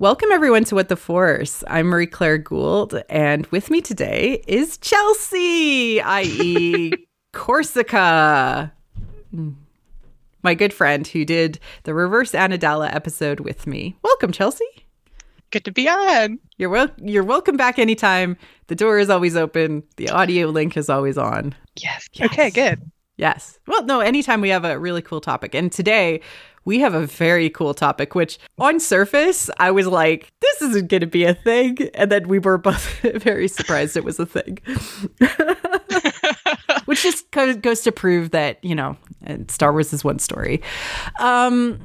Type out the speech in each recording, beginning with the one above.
Welcome everyone to What the Force. I'm Marie Claire Gould, and with me today is Chelsea, i.e. Corsica, my good friend who did the Reverse Anadala episode with me. Welcome, Chelsea. Good to be on. You're welcome back anytime. The door is always open. The audio link is always on. Yes. Okay, good. Yes. Well, no, anytime we have a really cool topic. And today we have a very cool topic, which on surface, I was like, this isn't going to be a thing. And then we were both very surprised it was a thing, which just goes to prove that, you know, Star Wars is one story. We're going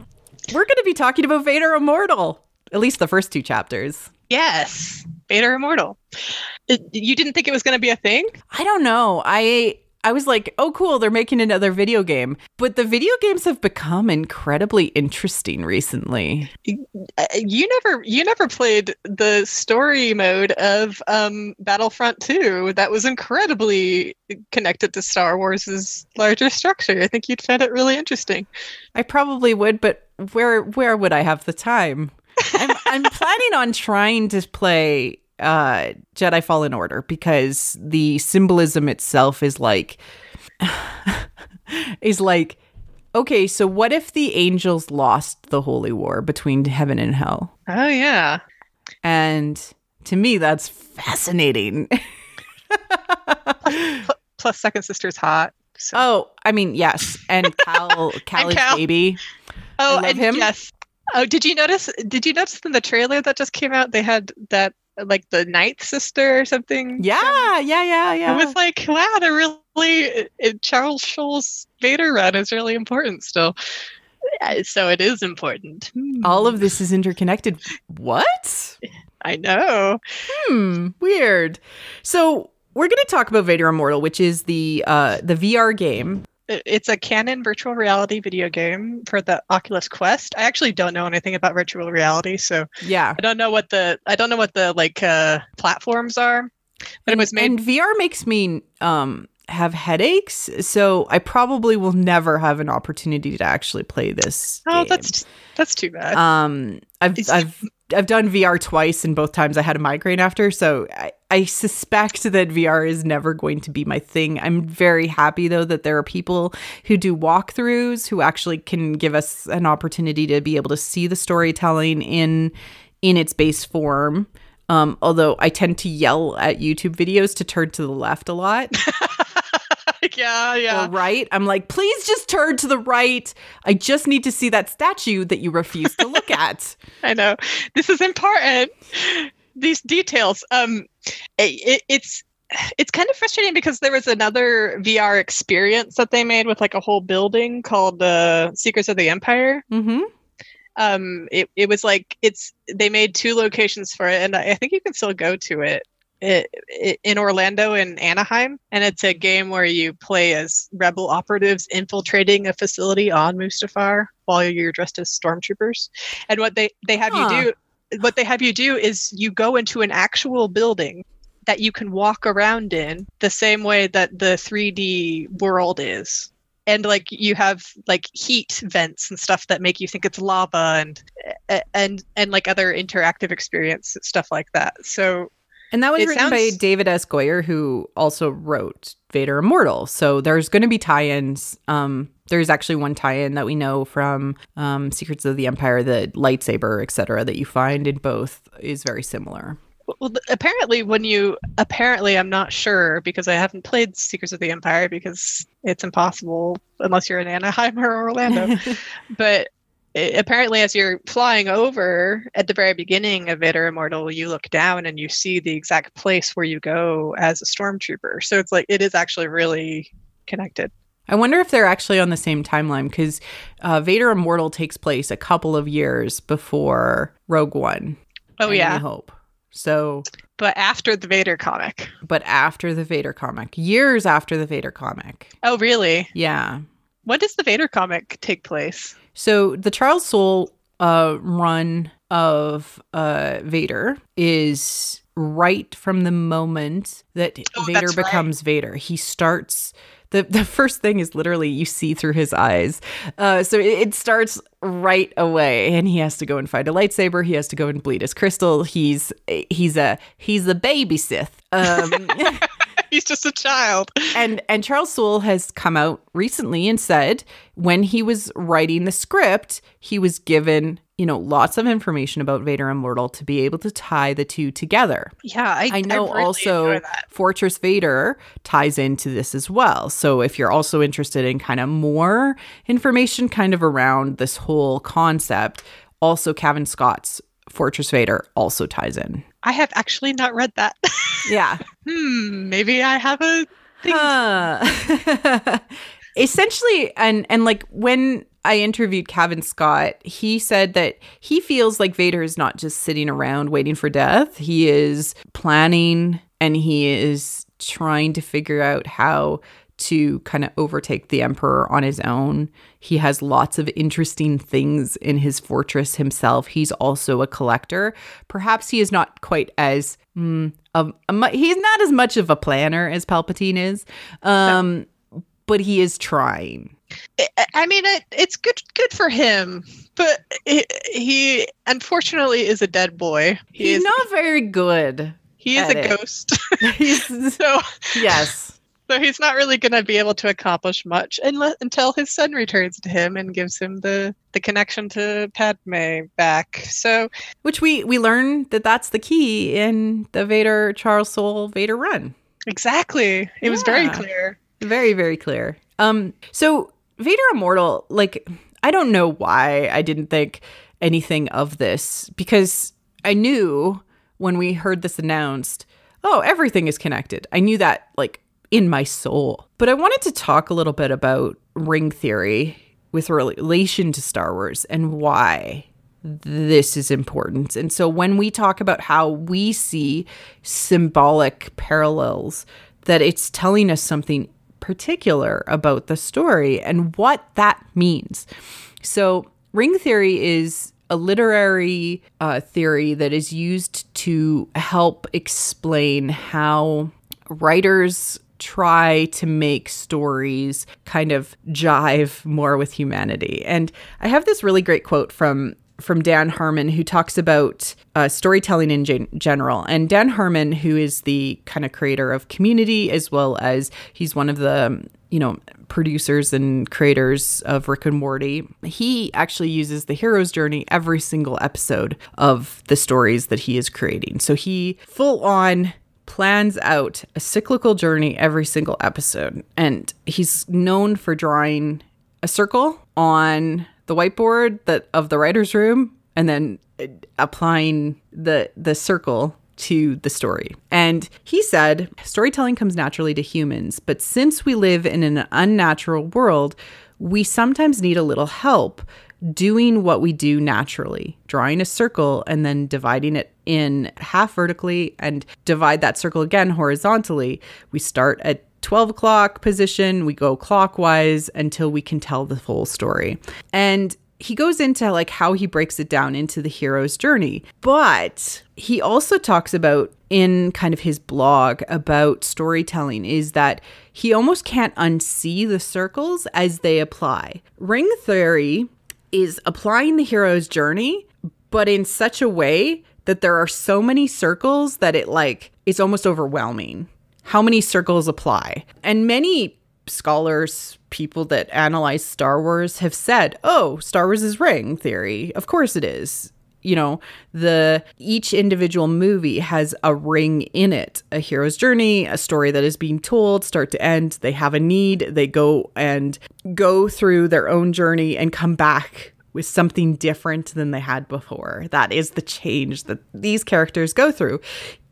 to be talking about Vader Immortal, at least the first two chapters. Yes. Vader Immortal. You didn't think it was going to be a thing? I don't know. I was like, oh, cool, they're making another video game. But the video games have become incredibly interesting recently. You never played the story mode of Battlefront 2. That was incredibly connected to Star Wars' larger structure. I think you'd find it really interesting. I probably would, but where would I have the time? I'm planning on trying to play Jedi Fallen Order, because the symbolism itself is like okay, so what if the angels lost the holy war between heaven and hell? Oh yeah. And to me that's fascinating. plus second sister's hot, so. Oh, I mean, yes. And Cal. Baby. Oh, I love him. Yes. Oh, did you notice in the trailer that just came out, they had that, like, the ninth sister or something? Yeah. I was like, wow, they're really... Charles Soule's Vader run is really important still. So it is important. All of this is interconnected. What? I know. Weird. So we're going to talk about Vader Immortal, which is the VR game. It's a canon virtual reality video game for the Oculus Quest. I actually don't know anything about virtual reality, so yeah, I don't know what the like platforms are. But it was made. And VR makes me have headaches, so I probably will never have an opportunity to actually play this. Oh, game. That's too bad. I've done VR twice, and both times I had a migraine after, so I suspect that VR is never going to be my thing. I'm very happy, though, that there are people who do walkthroughs who actually can give us an opportunity to be able to see the storytelling in its base form, although I tend to yell at YouTube videos to turn to the left a lot. Yeah. Or right. I'm like, please just turn to the right. I just need to see that statue that you refuse to look at. I know. This is important. These details. It's kind of frustrating because there was another VR experience that they made with like a whole building called Secrets of the Empire. Mm-hmm. It was like, they made two locations for it, and I think you can still go to it. In Orlando and Anaheim, and it's a game where you play as rebel operatives infiltrating a facility on Mustafar while you're dressed as stormtroopers. And what they have you do, is you go into an actual building that you can walk around in the same way that the 3D world is. And like you have like heat vents and stuff that make you think it's lava, and like other interactive experience stuff like that. So. And that was written by David S. Goyer, who also wrote Vader Immortal. So there's going to be tie-ins. There's actually one tie-in that we know from Secrets of the Empire, the lightsaber, etc., that you find in both is very similar. Well, apparently I'm not sure because I haven't played Secrets of the Empire because it's impossible unless you're in Anaheim or Orlando. But apparently, as you're flying over at the very beginning of Vader Immortal, you look down and you see the exact place where you go as a stormtrooper. So it's like, it is actually really connected. I wonder if they're actually on the same timeline, because Vader Immortal takes place a couple of years before Rogue One. Oh, yeah. I hope. So, but after the Vader comic. Years after the Vader comic. Oh, really? Yeah. When does the Vader comic take place? So the Charles Soule run of Vader is right from the moment that Vader becomes Vader. He starts... The first thing is literally you see through his eyes. So it starts right away, and he has to go and find a lightsaber. He has to go and bleed his crystal. He's a baby Sith. He's just a child. And Charles Soule has come out recently and said when he was writing the script, he was given, you know, lots of information about Vader Immortal to be able to tie the two together. Yeah, I know. I really also, Fortress Vader ties into this as well. So if you're also interested in kind of more information kind of around this whole concept, also Kevin Scott's Fortress Vader also ties in. I have actually not read that. Yeah. Maybe I have a thing. Essentially, and like when I interviewed Kevin Scott, he said that he feels like Vader is not just sitting around waiting for death. He is planning and he is trying to figure out how to kind of overtake the Emperor on his own. He has lots of interesting things in his fortress himself. He's also a collector. Perhaps he is not quite as he's not as much of a planner as Palpatine is, but he is trying. I mean, it's good for him, but he unfortunately is a dead boy. He's not very good. He is a ghost. So yes. So he's not really going to be able to accomplish much until his son returns to him and gives him the connection to Padme back. So, which we learn that that's the key in the Vader Charles Soule Vader run. Exactly. It was very clear. Very, very clear. So Vader Immortal, like, I don't know why I didn't think anything of this, because I knew when we heard this announced, oh, everything is connected. I knew that, like, in my soul. But I wanted to talk a little bit about ring theory with relation to Star Wars and why this is important. And so when we talk about how we see symbolic parallels, that it's telling us something particular about the story and what that means. So ring theory is a literary theory that is used to help explain how writers try to make stories kind of jive more with humanity. And I have this really great quote from Dan Harmon, who talks about storytelling in general. And Dan Harmon, who is the kind of creator of Community, as well as he's one of the, you know, producers and creators of Rick and Morty, he actually uses the hero's journey every single episode of the stories that he is creating. So he full on plans out a cyclical journey every single episode. And he's known for drawing a circle on the whiteboard of the writer's room and then applying the circle to the story. And he said, storytelling comes naturally to humans, but since we live in an unnatural world, we sometimes need a little help doing what we do naturally, drawing a circle and then dividing it in half vertically and divide that circle again horizontally. We start at 12 o'clock position, we go clockwise until we can tell the whole story. And he goes into like how he breaks it down into the hero's journey. But he also talks about in kind of his blog about storytelling is that he almost can't unsee the circles as they apply. Ring theory is applying the hero's journey, but in such a way that there are so many circles that it like, it's almost overwhelming how many circles apply. And many scholars, people that analyze Star Wars have said, oh, Star Wars is ring theory. Of course it is. You know, each individual movie has a ring in it, a hero's journey, a story that is being told start to end. They have a need. They go through their own journey and come back with something different than they had before. That is the change that these characters go through.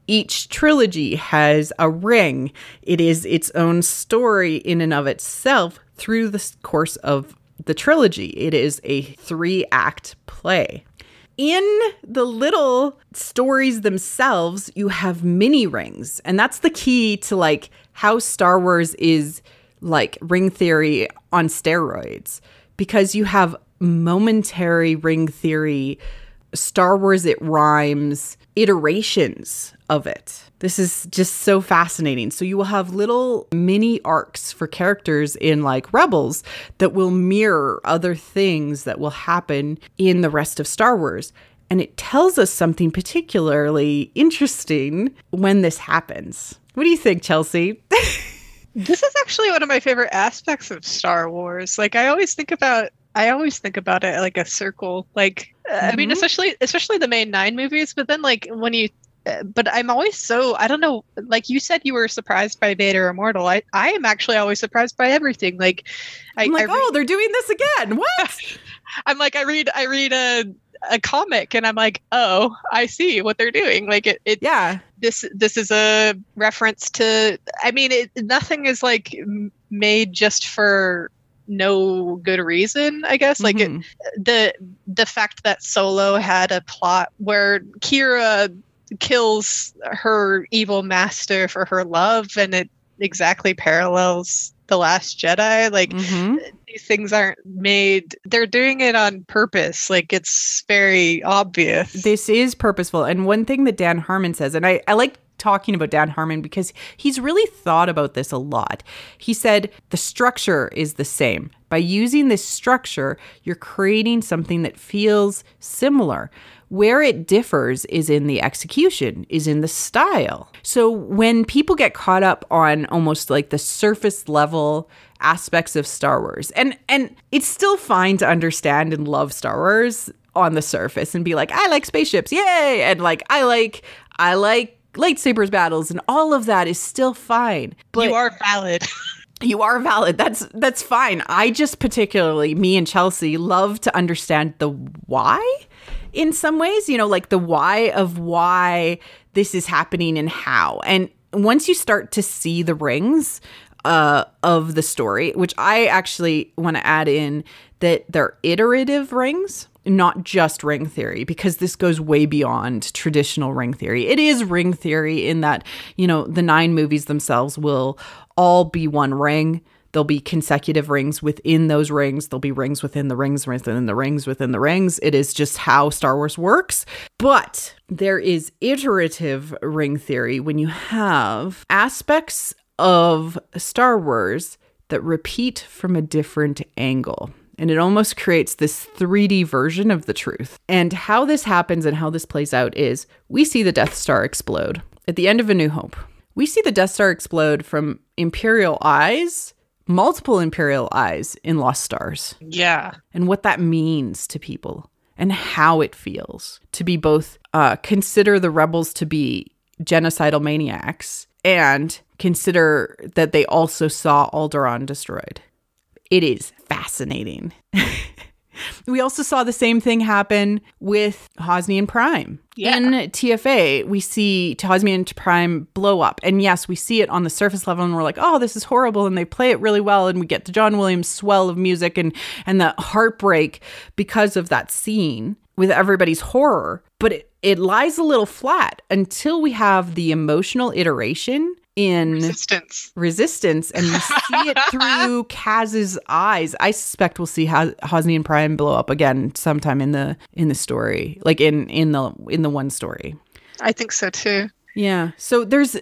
Each trilogy has a ring. It is its own story in and of itself through the course of the trilogy. It is a 3-act play. In the little stories themselves, you have mini rings. And that's the key to like how Star Wars is like ring theory on steroids, because you have momentary ring theory, Star Wars It Rhymes iterations of it. This is just so fascinating. So you will have little mini arcs for characters in like Rebels that will mirror other things that will happen in the rest of Star Wars. And it tells us something particularly interesting when this happens. What do you think, Chelsea? This is actually one of my favorite aspects of Star Wars. Like, I always think about it like a circle. Like, I mean, especially the main 9 movies, but then like when you, but I'm always so, I don't know, like you said you were surprised by Vader Immortal. I am actually always surprised by everything. Like, I'm like, oh, they're doing this again. What? I'm like, I read a comic and I'm like, oh, I see what they're doing. Like it yeah. This is a reference to, I mean, nothing is like made just for no good reason, I guess. Like the fact that Solo had a plot where Kira kills her evil master for her love, and it exactly parallels The Last Jedi. Like these things aren't made, they're doing it on purpose. Like, it's very obvious. This is purposeful. And one thing that Dan Harmon says, and I like talking about Dan Harmon because he's really thought about this a lot. He said, the structure is the same. By using this structure, you're creating something that feels similar. Where it differs is in the execution, is in the style. So when people get caught up on almost like the surface level aspects of Star Wars, and it's still fine to understand and love Star Wars on the surface and be like, I like spaceships, yay! And like, I like lightsabers battles, and all of that is still fine. But you are valid. You are valid. That's fine. I just particularly, me and Chelsea, love to understand the why in some ways, you know, like the why of why this is happening and how. And once you start to see the rings of the story, which I actually want to add in that they're iterative rings, not just ring theory, because this goes way beyond traditional ring theory. It is ring theory in that, you know, the 9 movies themselves will all be one ring. There'll be consecutive rings within those rings. There'll be rings within the rings, rings within the rings, within the rings. It is just how Star Wars works. But there is iterative ring theory when you have aspects of Star Wars that repeat from a different angle. And it almost creates this 3D version of the truth. And how this happens and how this plays out is we see the Death Star explode at the end of A New Hope. We see the Death Star explode from Imperial eyes, multiple Imperial eyes in Lost Stars. Yeah. And what that means to people and how it feels to be both consider the Rebels to be genocidal maniacs and consider that they also saw Alderaan destroyed. It is fascinating. We also saw the same thing happen with Hosnian Prime. Yeah. In TFA, we see Hosnian Prime blow up. And yes, we see it on the surface level and we're like, oh, this is horrible. And they play it really well. And we get the John Williams swell of music and the heartbreak because of that scene with everybody's horror. But it lies a little flat until we have the emotional iteration in Resistance, and you see it through Kaz's eyes. I suspect we'll see Hosnian Prime blow up again sometime in the story, like in the one story. I think so too. Yeah. So there's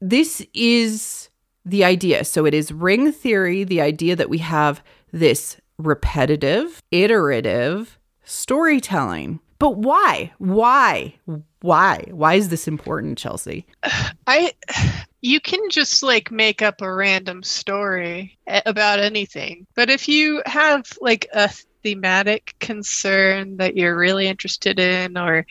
this is the idea. So it is ring theory, the idea that we have this repetitive, iterative storytelling. But why? Why? Why? Why is this important, Chelsea? You can just like make up a random story about anything. But if you have like a thematic concern that you're really interested in, or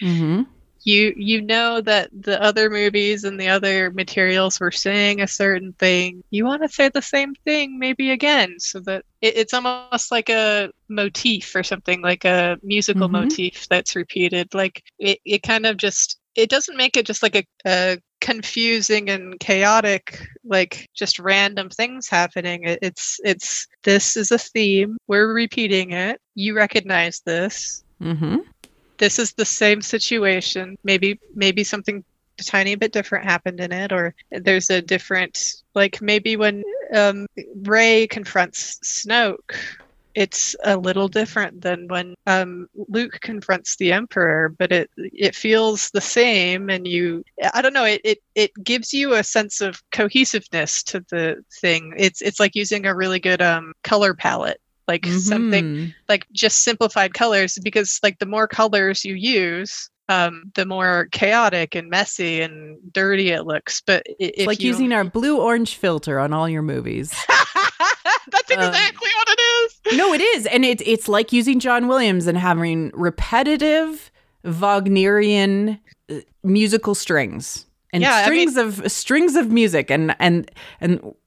you know that the other movies and the other materials were saying a certain thing, you want to say the same thing maybe again, so that it's almost like a motif or something, like a musical motif that's repeated. Like it kind of just, it doesn't make it just like a confusing and chaotic, like just random things happening. It's this is a theme, we're repeating it, you recognize this. This is the same situation. Maybe something a tiny bit different happened in it, or there's a different, like maybe when Rey confronts Snoke, It's a little different than when Luke confronts the Emperor, but it feels the same, and it gives you a sense of cohesiveness to the thing. It's like using a really good color palette, like something like just simplified colors, because like the more colors you use, the more chaotic and messy and dirty it looks. But it's like using our blue-orange filter on all your movies. That's exactly what it is. No, it is. And it's like using John Williams and having repetitive Wagnerian musical strings and strings of music. And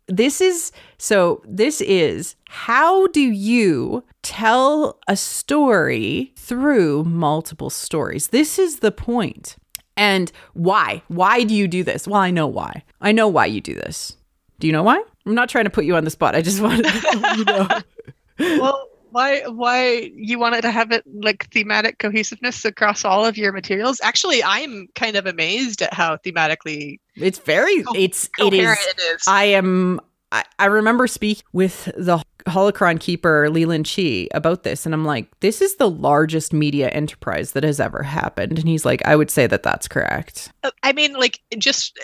this is how do you tell a story through multiple stories? This is the point. And why? Why do you do this? Well, I know why. I know why you do this. Do you know why? I'm not trying to put you on the spot. I just wanted to, you know. Well, why you wanted to have it like thematic cohesiveness across all of your materials? Actually, I'm kind of amazed at how thematically it's very coherent it is. I remember speaking with the Holocron keeper Leland Chi about this, and I'm like, this is the largest media enterprise that has ever happened, and he's like, I would say that that's correct. I mean, like, just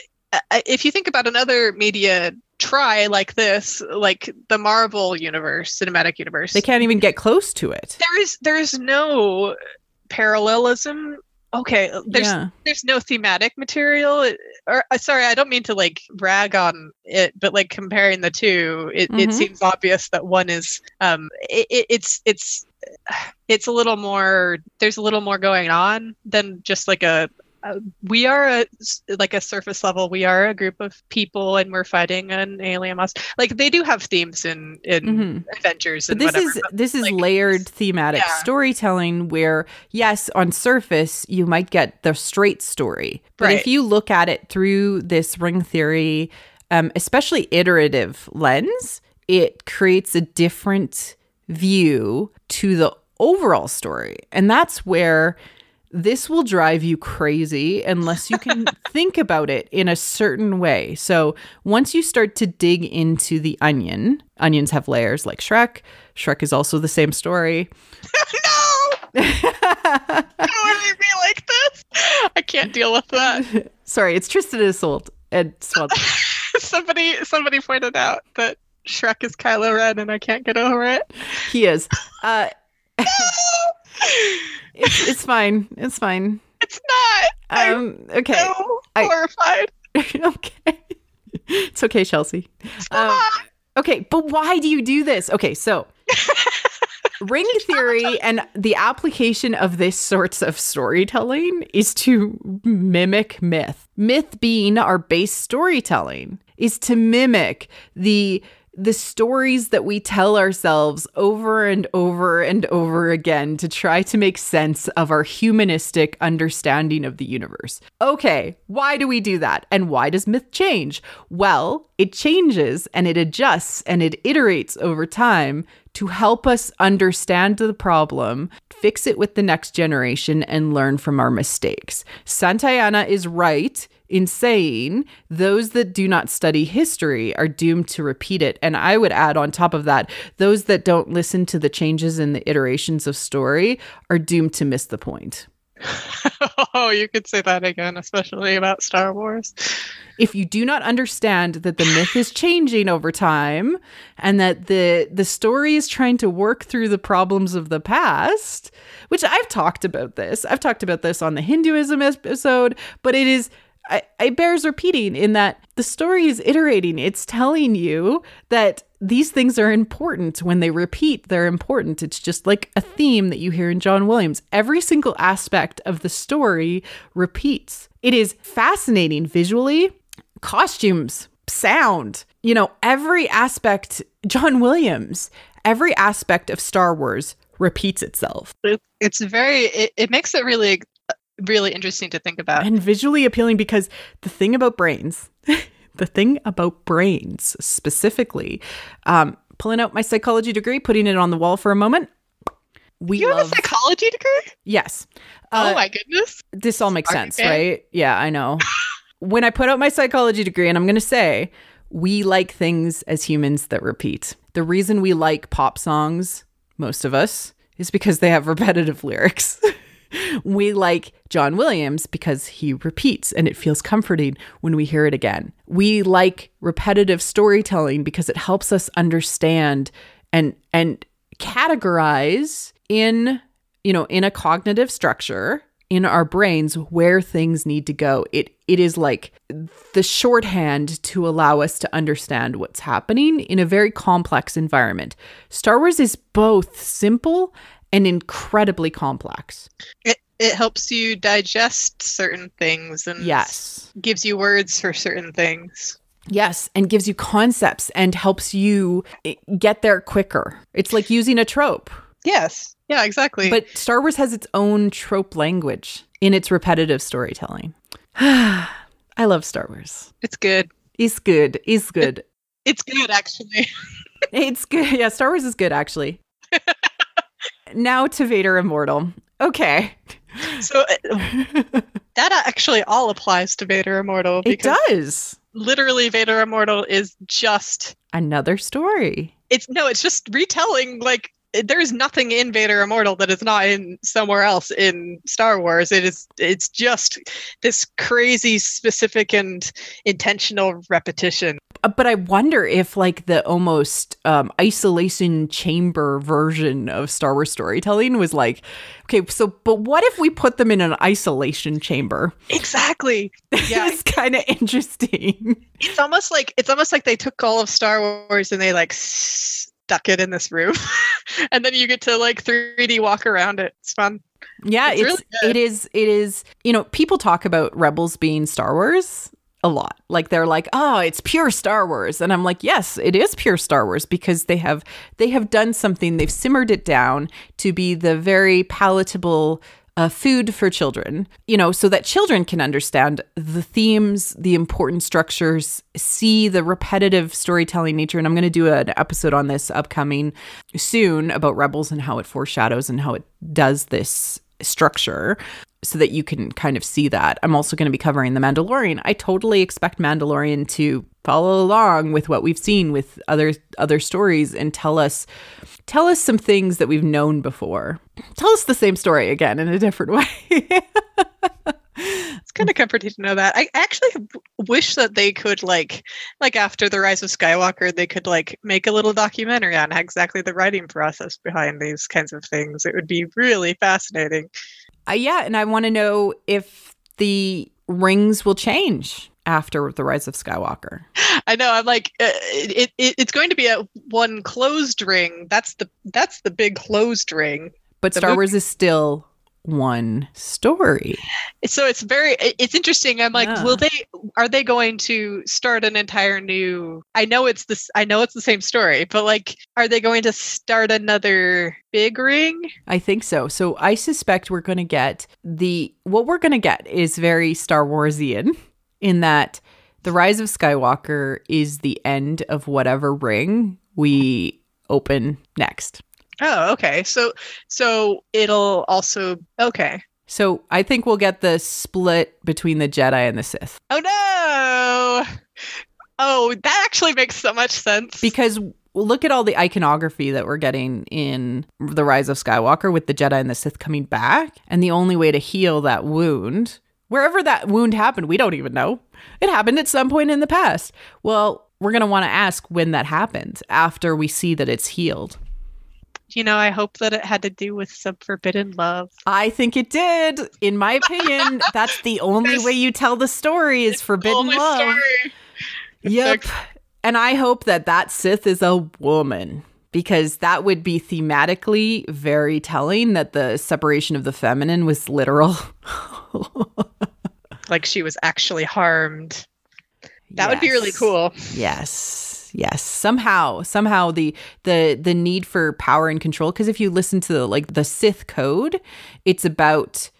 if you think about another media try like this, like the Marvel universe, cinematic universe, they can't even get close to it. There is no parallelism. Okay, there's no thematic material. Or sorry, I don't mean to like brag on it, but like comparing the two, it seems obvious that one is it's a little more. There's a little more going on than just like a. We are a surface level. We are a group of people, and we're fighting an alien monster. Like, they do have themes in Avengers, and this is layered thematic storytelling. Where yes, on surface you might get the straight story, but if you look at it through this Ring Theory, especially iterative lens, it creates a different view to the overall story, and that's where. This will drive you crazy unless you can think about it in a certain way. So once you start to dig into the onion, onions have layers like Shrek. Shrek is also the same story. No! How would you be like this? I can't deal with that. Sorry, it's Tristan and Isolde. Somebody pointed out that Shrek is Kylo Ren, and I can't get over it. He is. No! It's fine. It's fine. It's not. Okay. I'm so horrified. Okay. It's okay, Chelsea. Okay, but why do you do this? Okay, so Ring Theory and the application of this sorts of storytelling is to mimic myth. Myth being our base storytelling is to mimic the stories that we tell ourselves over and over and over again to try to make sense of our humanistic understanding of the universe. Okay, why do we do that? And why does myth change? Well, it changes and it adjusts and it iterates over time to help us understand the problem, fix it with the next generation, and learn from our mistakes. Santayana is right in saying those that do not study history are doomed to repeat it. And I would add on top of that, those that don't listen to the changes in the iterations of story are doomed to miss the point. Oh, you could say that again, especially about Star Wars. If you do not understand that the myth is changing over time and that the story is trying to work through the problems of the past, which I've talked about this. I've talked about this on the Hinduism episode, but it is... it bears repeating in that the story is iterating. It's telling you that these things are important. When they repeat, they're important. It's just like a theme that you hear in John Williams. Every single aspect of the story repeats. It is fascinating visually, costumes, sound, you know, every aspect. John Williams, every aspect of Star Wars repeats itself. It makes it really interesting to think about, and visually appealing, because the thing about brains specifically, pulling out my psychology degree, putting it on the wall for a moment, you have a psychology degree? Yes. Oh my goodness, this all makes sense, right? Yeah, I know. When I put out my psychology degree, and I'm gonna say, we like things as humans that repeat. The reason we like pop songs, most of us, is because they have repetitive lyrics. We like John Williams because he repeats and it feels comforting when we hear it again. We like repetitive storytelling because it helps us understand and categorize in, you know, in a cognitive structure in our brains where things need to go. It is like the shorthand to allow us to understand what's happening in a very complex environment. Star Wars is both simple and incredibly complex. It helps you digest certain things and yes, gives you words for certain things. Yes, and gives you concepts and helps you get there quicker. It's like using a trope. Yes. Yeah, exactly. But Star Wars has its own trope language in its repetitive storytelling. I love Star Wars. It's good. It's good. It's good. It's good, actually. It's good. Yeah, Star Wars is good, actually. Now to Vader Immortal. Okay. So that actually all applies to Vader Immortal. It does. Literally, Vader Immortal is just another story. It's just retelling, like, there's nothing in Vader Immortal that is not in somewhere else in Star Wars. It's just this crazy, specific and intentional repetition. But I wonder if like the almost isolation chamber version of Star Wars storytelling was like, okay, so but what if we put them in an isolation chamber? Exactly. Yeah. It's kind of interesting. It's almost like they took all of Star Wars and they like stuck it in this room and then you get to like 3D walk around it. It's fun. Yeah, it is, you know, people talk about Rebels being Star Wars a lot. Like they're like, oh, it's pure Star Wars. And I'm like, yes, it is pure Star Wars because they have done something. They've simmered it down to be the very palatable food for children, you know, so that children can understand the themes, the important structures, see the repetitive storytelling nature. And I'm going to do an episode on this upcoming soon about Rebels and how it foreshadows and how it does this structure so that you can kind of see that. I'm also going to be covering The Mandalorian. I totally expect Mandalorian to follow along with what we've seen with other stories and tell us some things that we've known before. Tell us the same story again in a different way. It's kind of comforting to know that. I actually wish that they could like after the Rise of Skywalker, they could like make a little documentary on exactly the writing process behind these kinds of things. It would be really fascinating. Yeah, and I want to know if the rings will change after the Rise of Skywalker. I know. I'm like, it's going to be a one closed ring. That's the big closed ring. But Star Wars is still one story. So it's interesting. I'm like, yeah. Are they going to start an entire new? I know it's the same story, but like, are they going to start another big ring? I think so. So I suspect we're going to get what we're going to get is very Star Warsian. In that the Rise of Skywalker is the end of whatever ring we open next. Oh, okay. So it'll also... Okay. So I think we'll get the split between the Jedi and the Sith. Oh, no! Oh, that actually makes so much sense. Because look at all the iconography that we're getting in the Rise of Skywalker with the Jedi and the Sith coming back. And the only way to heal that wound... Wherever that wound happened, we don't even know. It happened at some point in the past. Well, we're going to want to ask when that happened after we see that it's healed. You know, I hope that it had to do with some forbidden love. I think it did. In my opinion, that's the only way you tell the story is forbidden love. Yep. And I hope that Sith is a woman. Because that would be thematically very telling that the separation of the feminine was literal. Like she was actually harmed. That would be really cool. Yes. Yes. Somehow the need for power and control. Because if you listen to the Sith code, it's about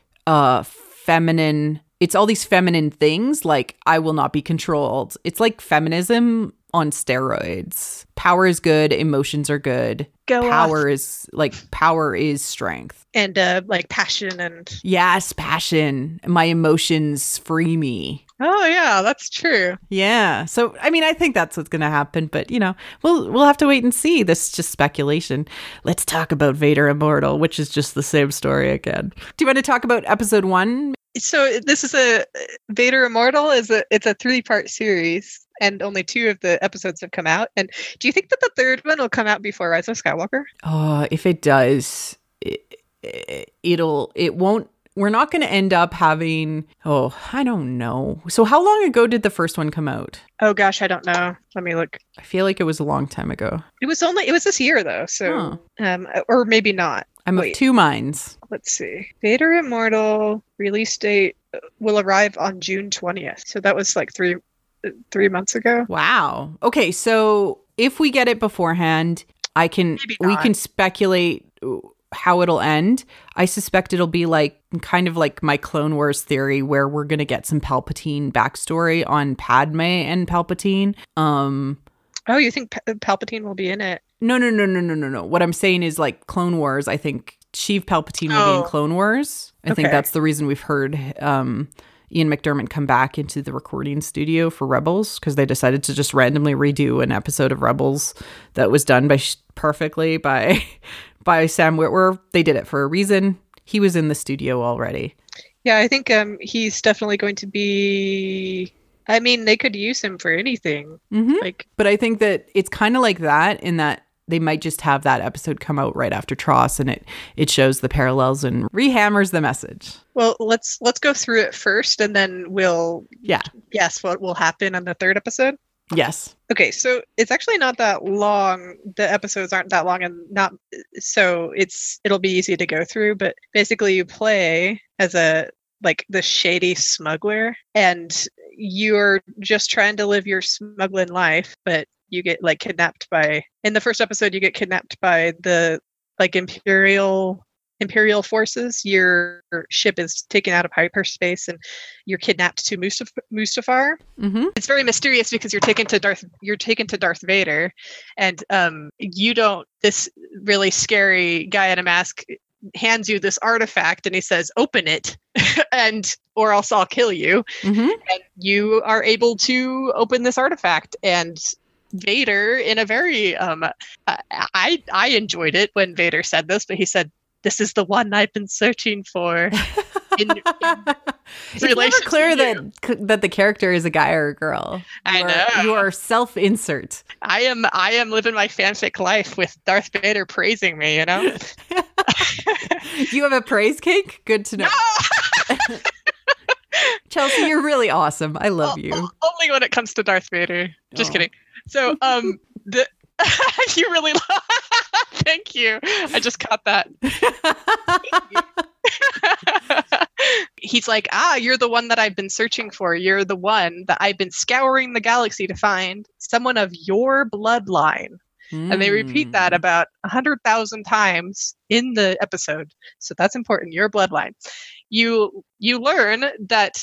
feminine. It's all these feminine things like I will not be controlled. It's like feminism on steroids. Power is good, emotions are good, go power off. Is like power is strength and like passion and yes, passion. My emotions free me. Oh yeah, that's true. Yeah. So I mean, I think that's what's going to happen, but you know, we'll have to wait and see. This is just speculation. Let's talk about Vader Immortal, which is just the same story again. Do you want to talk about episode 1? So this is a Vader Immortal is it's a 3-part series. And only 2 of the episodes have come out. And do you think that the 3rd one will come out before Rise of Skywalker? Oh, if it does, it won't. We're not going to end up having. Oh, I don't know. So how long ago did the 1st one come out? Oh gosh, I don't know. Let me look. I feel like it was a long time ago. It was this year though. So, or maybe not. Wait. Of two minds. Let's see. Vader Immortal release date will arrive on June 20th. So that was like 3 months ago. Wow. Okay, so if we get it beforehand, we can speculate how it'll end. I suspect it'll be like kind of like my Clone Wars theory, where we're going to get some Palpatine backstory on Padme and Palpatine. Oh, you think Palpatine will be in it? No. What I'm saying is like Clone Wars, I think Sheev Palpatine will be in Clone Wars. I think that's the reason we've heard Ian McDermott come back into the recording studio for Rebels, because they decided to just randomly redo an episode of Rebels that was done perfectly by Sam Witwer. They did it for a reason. He was in the studio already. Yeah, I think he's definitely going to be. I mean, they could use him for anything. Mm-hmm. But I think that it's kind of like that, in that they might just have that episode come out right after Tross, and it shows the parallels and rehammers the message. Well, let's go through it first, and then we'll guess what will happen on the 3rd episode. Yes. Okay, so it's actually not that long. The episodes aren't that long, and not so it'll be easy to go through. But basically, you play as the shady smuggler, and you're just trying to live your smuggling life, but you get kidnapped by, in the 1st episode, you get kidnapped by the Imperial forces. Your ship is taken out of hyperspace and you're kidnapped to Mustafar. Mm-hmm. It's very mysterious because you're taken to Darth Vader, and this really scary guy in a mask hands you this artifact and he says, "Open it," and or else I'll kill you. Mm-hmm. And you are able to open this artifact, and Vader, in a very I enjoyed it when Vader said this, but he said, "This is the one I've been searching for." It's never clear that the character is a guy or a girl. I know you are self-insert. I am living my fanfic life with Darth Vader praising me. You know, you have a praise cake. Good to know. No! Chelsea, you're really awesome. I love you. Only when it comes to Darth Vader. Just kidding. So, you really thank you. I just caught that. He's like, "You're the one that I've been searching for. You're the one that I've been scouring the galaxy to find. Someone of your bloodline." Mm. And they repeat that about 100,000 times in the episode. So that's important. Your bloodline. You learn that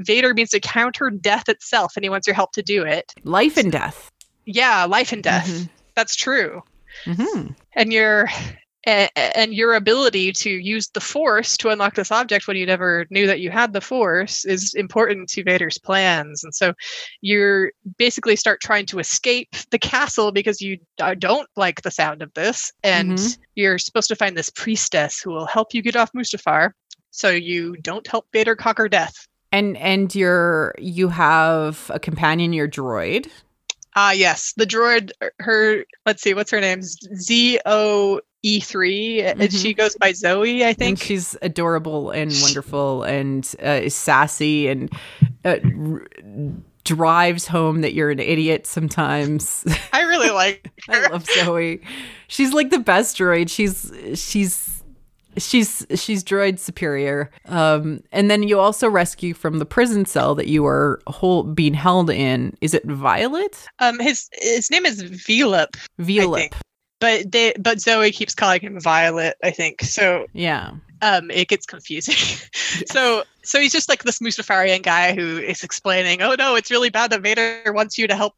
Vader means to counter death itself, and he wants your help to do it. Life and death. Yeah, life and death. Mm-hmm. That's true. Mm-hmm. And your ability to use the Force to unlock this object when you never knew that you had the Force is important to Vader's plans. And so you basically start trying to escape the castle because you don't like the sound of this. And you're supposed to find this priestess who will help you get off Mustafar. So you don't help Vader conquer death. And you have a companion, your droid. Yes. The droid, let's see, what's her name? ZOE3. Mm-hmm. And she goes by Zoe, I think. And she's adorable and wonderful and is sassy and drives home that you're an idiot sometimes. I really like her. I love Zoe. She's like the best droid. She's droid superior. And then you also rescue from the prison cell that you are being held in. Is it Violet? His name is Velip. Velip. But Zoe keeps calling him Violet, I think. So yeah. It gets confusing. So he's just like this Mustafarian guy who is explaining, "Oh no, it's really bad that Vader wants you to help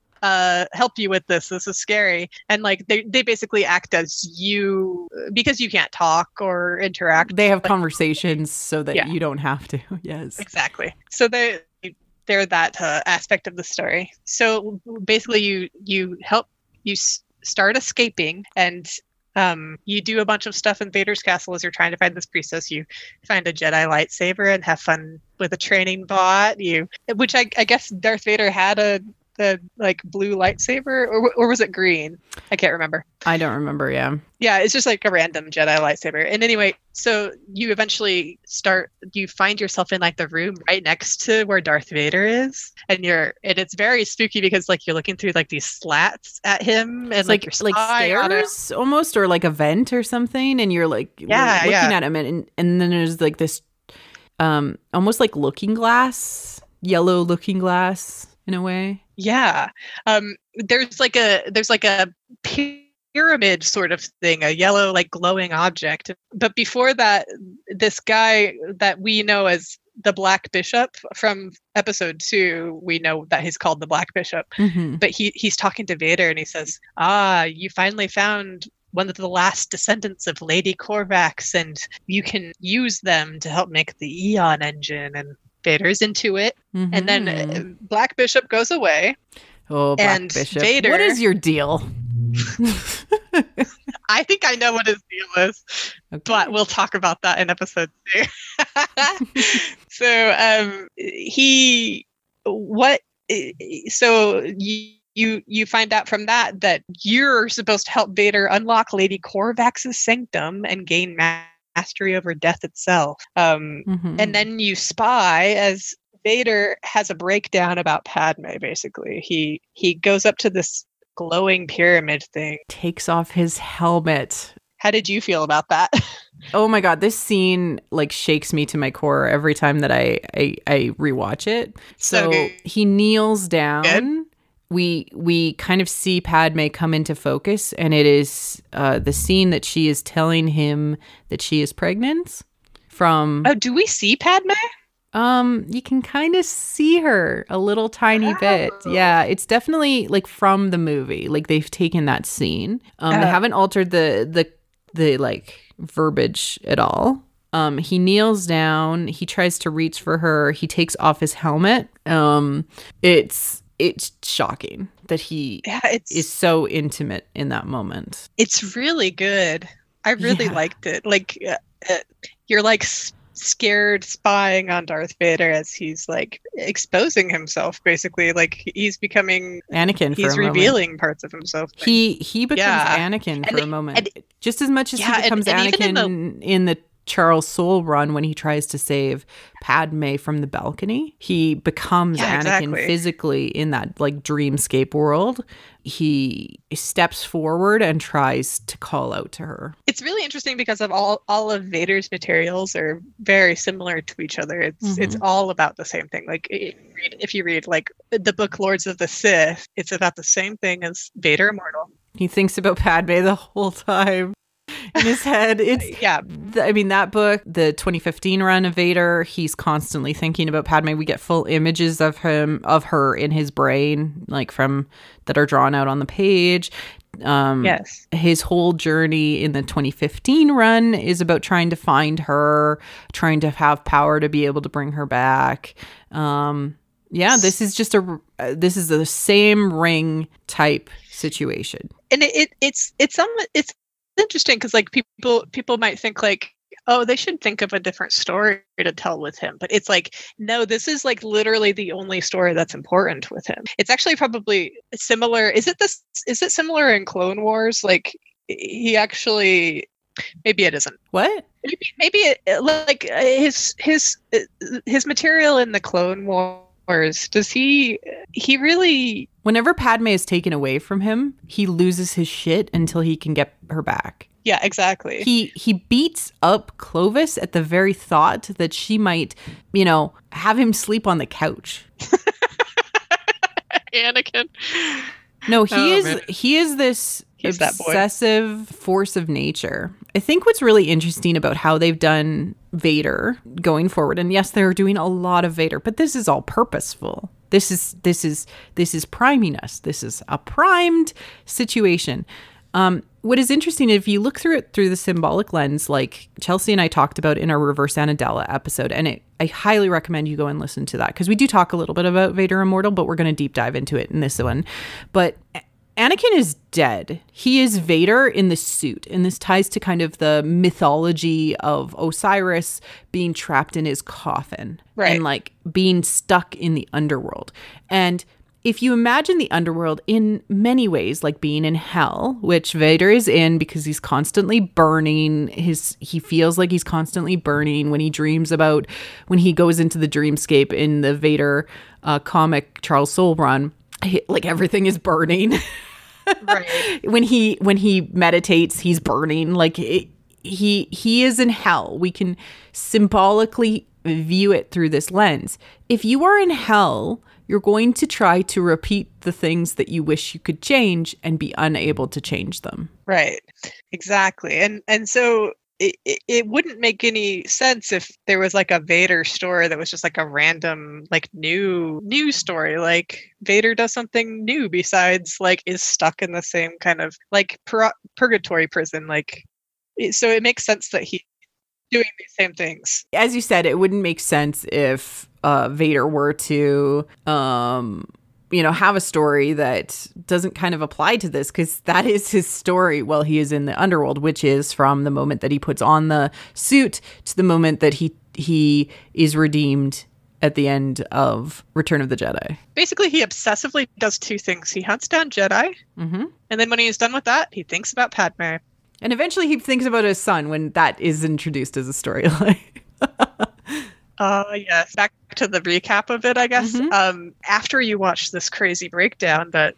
help you with this. This is scary. And like they basically act as you, because you can't talk or interact. They have conversations so that you don't have to. Yes, exactly. So they're that aspect of the story. So basically you start escaping, and you do a bunch of stuff in Vader's castle as you're trying to find this priestess. You find a Jedi lightsaber and have fun with a training bot. Which I guess Darth Vader had the like blue lightsaber, or was it green? I can't remember. I don't remember. Yeah. It's just like a random Jedi lightsaber. And anyway, so you eventually you find yourself in like the room right next to where Darth Vader is, and it's very spooky because like you're looking through like these slats at him, and it's like stairs almost, or like a vent or something, and you're like looking at him, and then there's like this almost like looking glass, yellow looking glass in a way. Yeah. There's like a pyramid sort of thing, a yellow like glowing object. But before that, this guy that we know as the Black Bishop from episode 2, we know that he's called the Black Bishop. Mm-hmm. But he's talking to Vader and he says, you finally found one of the last descendants of Lady Corvax, and you can use them to help make the Eon engine. And Vader's into it. Mm-hmm. And then Black Bishop goes away. Oh, Black Bishop. Vader, what is your deal? I think I know what his deal is, but we'll talk about that in episode 2. So you find out from that you're supposed to help Vader unlock Lady Corvax's sanctum and gain mastery over death itself. And then you spy as Vader has a breakdown about Padme. Basically, he goes up to this glowing pyramid thing, takes off his helmet. How did you feel about that? Oh my god, this scene like shakes me to my core every time that I rewatch it. So he kneels down. Good. We kind of see Padme come into focus, and it is the scene that she is telling him that she is pregnant from... Oh, do we see Padme? You can kind of see her a little tiny bit. Yeah, it's definitely like from the movie. Like they've taken that scene. They haven't altered the like verbiage at all. He kneels down. He tries to reach for her. He takes off his helmet. It's shocking that he is so intimate in that moment. It's really good. I really liked it. Like you're like scared spying on Darth Vader as he's like exposing himself. Basically, like he's becoming Anakin. He's revealing parts of himself. Like, he becomes Anakin for a moment, just as much as he becomes Anakin in the Charles Soule run when he tries to save Padme from the balcony. He becomes Anakin physically in that like dreamscape world. He steps forward and tries to call out to her. It's really interesting because of all of Vader's materials are very similar to each other. It's all about the same thing. Like if you read like the book Lords of the Sith, it's about the same thing as Vader Immortal. He thinks about Padme the whole time. In his head, it's I mean, that book, the 2015 run of Vader, he's constantly thinking about Padme. We get full images of her in his brain, like from that are drawn out on the page. Yes, his whole journey in the 2015 run is about trying to find her, trying to have power to be able to bring her back. Yeah, this is just this is the same Ring type situation, and it's interesting because like people might think like, oh, they should think of a different story to tell with him, but it's like, no, this is like literally the only story that's important with him. It's actually probably similar. Is it similar in Clone Wars? Like he actually, maybe it isn't. What? Maybe it, like his material in the Clone Wars, does he really... Whenever Padme is taken away from him, he loses his shit until he can get her back. Yeah, exactly. He beats up Clovis at the very thought that she might, you know, have him sleep on the couch. Anakin. No, he is this obsessive force of nature. I think what's really interesting about how they've done Vader going forward, and yes, they're doing a lot of Vader, but this is all purposeful. This is priming us. This is a primed situation. What is interesting, if you look through it through the symbolic lens, like Chelsea and I talked about in our Reverse Anadala episode, and I highly recommend you go and listen to that, because we do talk a little bit about Vader Immortal, but we're going to deep dive into it in this one. But Anakin is dead. He is Vader in the suit. And this ties to kind of the mythology of Osiris being trapped in his coffin, right, and like being stuck in the underworld. And if you imagine the underworld in many ways, like being in hell, which Vader is in because he's constantly burning, he feels like he's constantly burning when he dreams about, when he goes into the dreamscape in the Vader comic Charles Soule run, like everything is burning. Right. When he meditates, he's burning. Like he is in hell. We can symbolically view it through this lens. If you are in hell, you're going to try to repeat the things that you wish you could change and be unable to change them. Right. Exactly. And so it wouldn't make any sense if there was like a Vader story that was just like a random, like new story. Like Vader does something new besides like is stuck in the same kind of like purgatory prison. Like, so it makes sense that he's doing these same things. As you said, it wouldn't make sense if Vader were to, you know, have a story that doesn't kind of apply to this, because that is his story while he is in the underworld, which is from the moment that he puts on the suit to the moment that he is redeemed at the end of Return of the Jedi. Basically, he obsessively does two things. He hunts down Jedi, mm-hmm, and then when he's done with that, he thinks about Padme. And eventually he thinks about his son when that is introduced as a storyline. Yes. Back to the recap of it, I guess. Mm-hmm. After you watch this crazy breakdown, but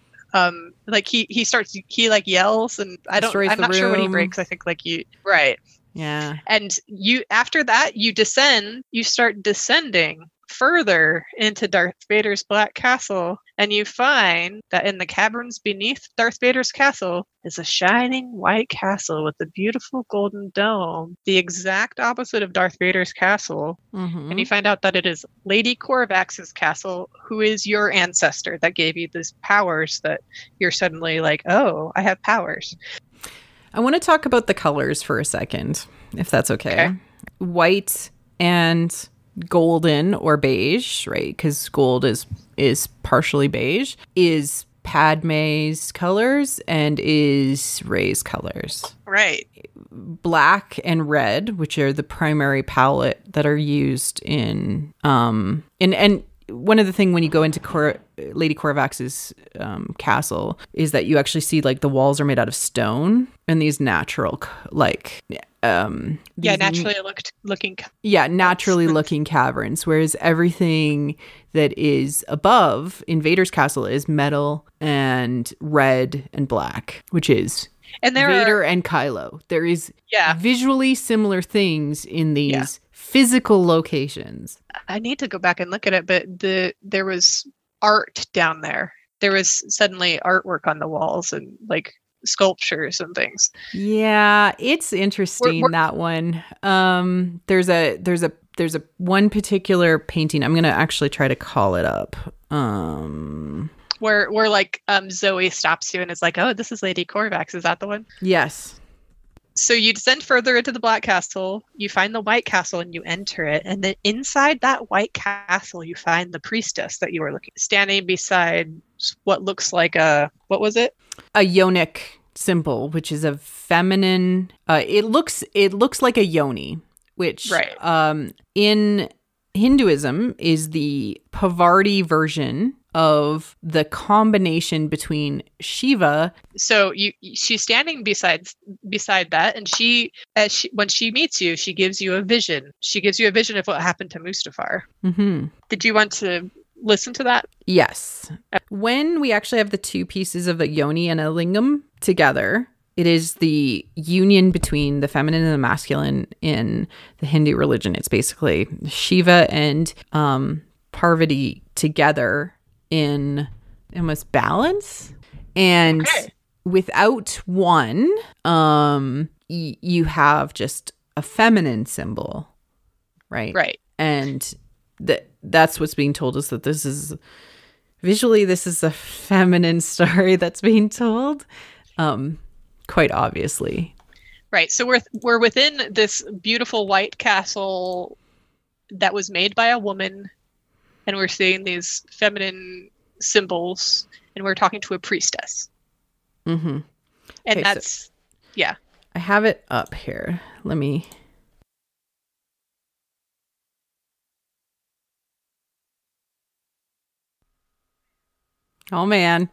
like he yells, and I'm not sure when he breaks. I think like you, right? Yeah. And you, after that, you descend. You start descending further into Darth Vader's Black Castle, and you find that in the caverns beneath Darth Vader's castle is a shining white castle with a beautiful golden dome, the exact opposite of Darth Vader's castle. Mm-hmm. And you find out that it is Lady Corvax's castle, who is your ancestor that gave you these powers that you're suddenly like, oh, I have powers. I want to talk about the colors for a second, if that's okay. White and golden or beige, right? Because gold is partially beige, is Padme's colors and is Rey's colors. Right. Black and red, which are the primary palette that are used in and one of the things when you go into Lady Corvax's castle is that you actually see like the walls are made out of stone and these natural like naturally looking caverns, whereas everything that is above in Vader's castle is metal and red and black, which is Vader and Kylo. There is visually similar things in these physical locations. I need to go back and look at it, but there was art down there. There was suddenly artwork on the walls and like sculptures and things. Yeah, it's interesting, that one. There's a one particular painting. I'm gonna actually try to call it up. Where like Zoe stops you and is like, oh, this is Lady Corvax. Is that the one? Yes. So you descend further into the Black Castle, you find the White Castle, and you enter it. And then inside that White Castle, you find the priestess that you were standing beside what looks like a, what was it? A yonic symbol, which is a feminine, it looks like a yoni, which in Hinduism is the Parvati version of the combination between Shiva. So she's standing beside that, and when she meets you, she gives you a vision. She gives you a vision of what happened to Mustafar. Mm-hmm. Did you want to listen to that? Yes. When we actually have the two pieces of a yoni and a lingam together, it is the union between the feminine and the masculine in the Hindu religion. It's basically Shiva and Parvati together in almost balance, and without one you have just a feminine symbol, right? And that's what's being told us, that this is visually this is a feminine story that's being told, quite obviously. Right. So we're within this beautiful white castle that was made by a woman, and we're seeing these feminine symbols, and we're talking to a priestess. Mm-hmm. And okay, that's, so yeah. I have it up here. Let me. Oh, man.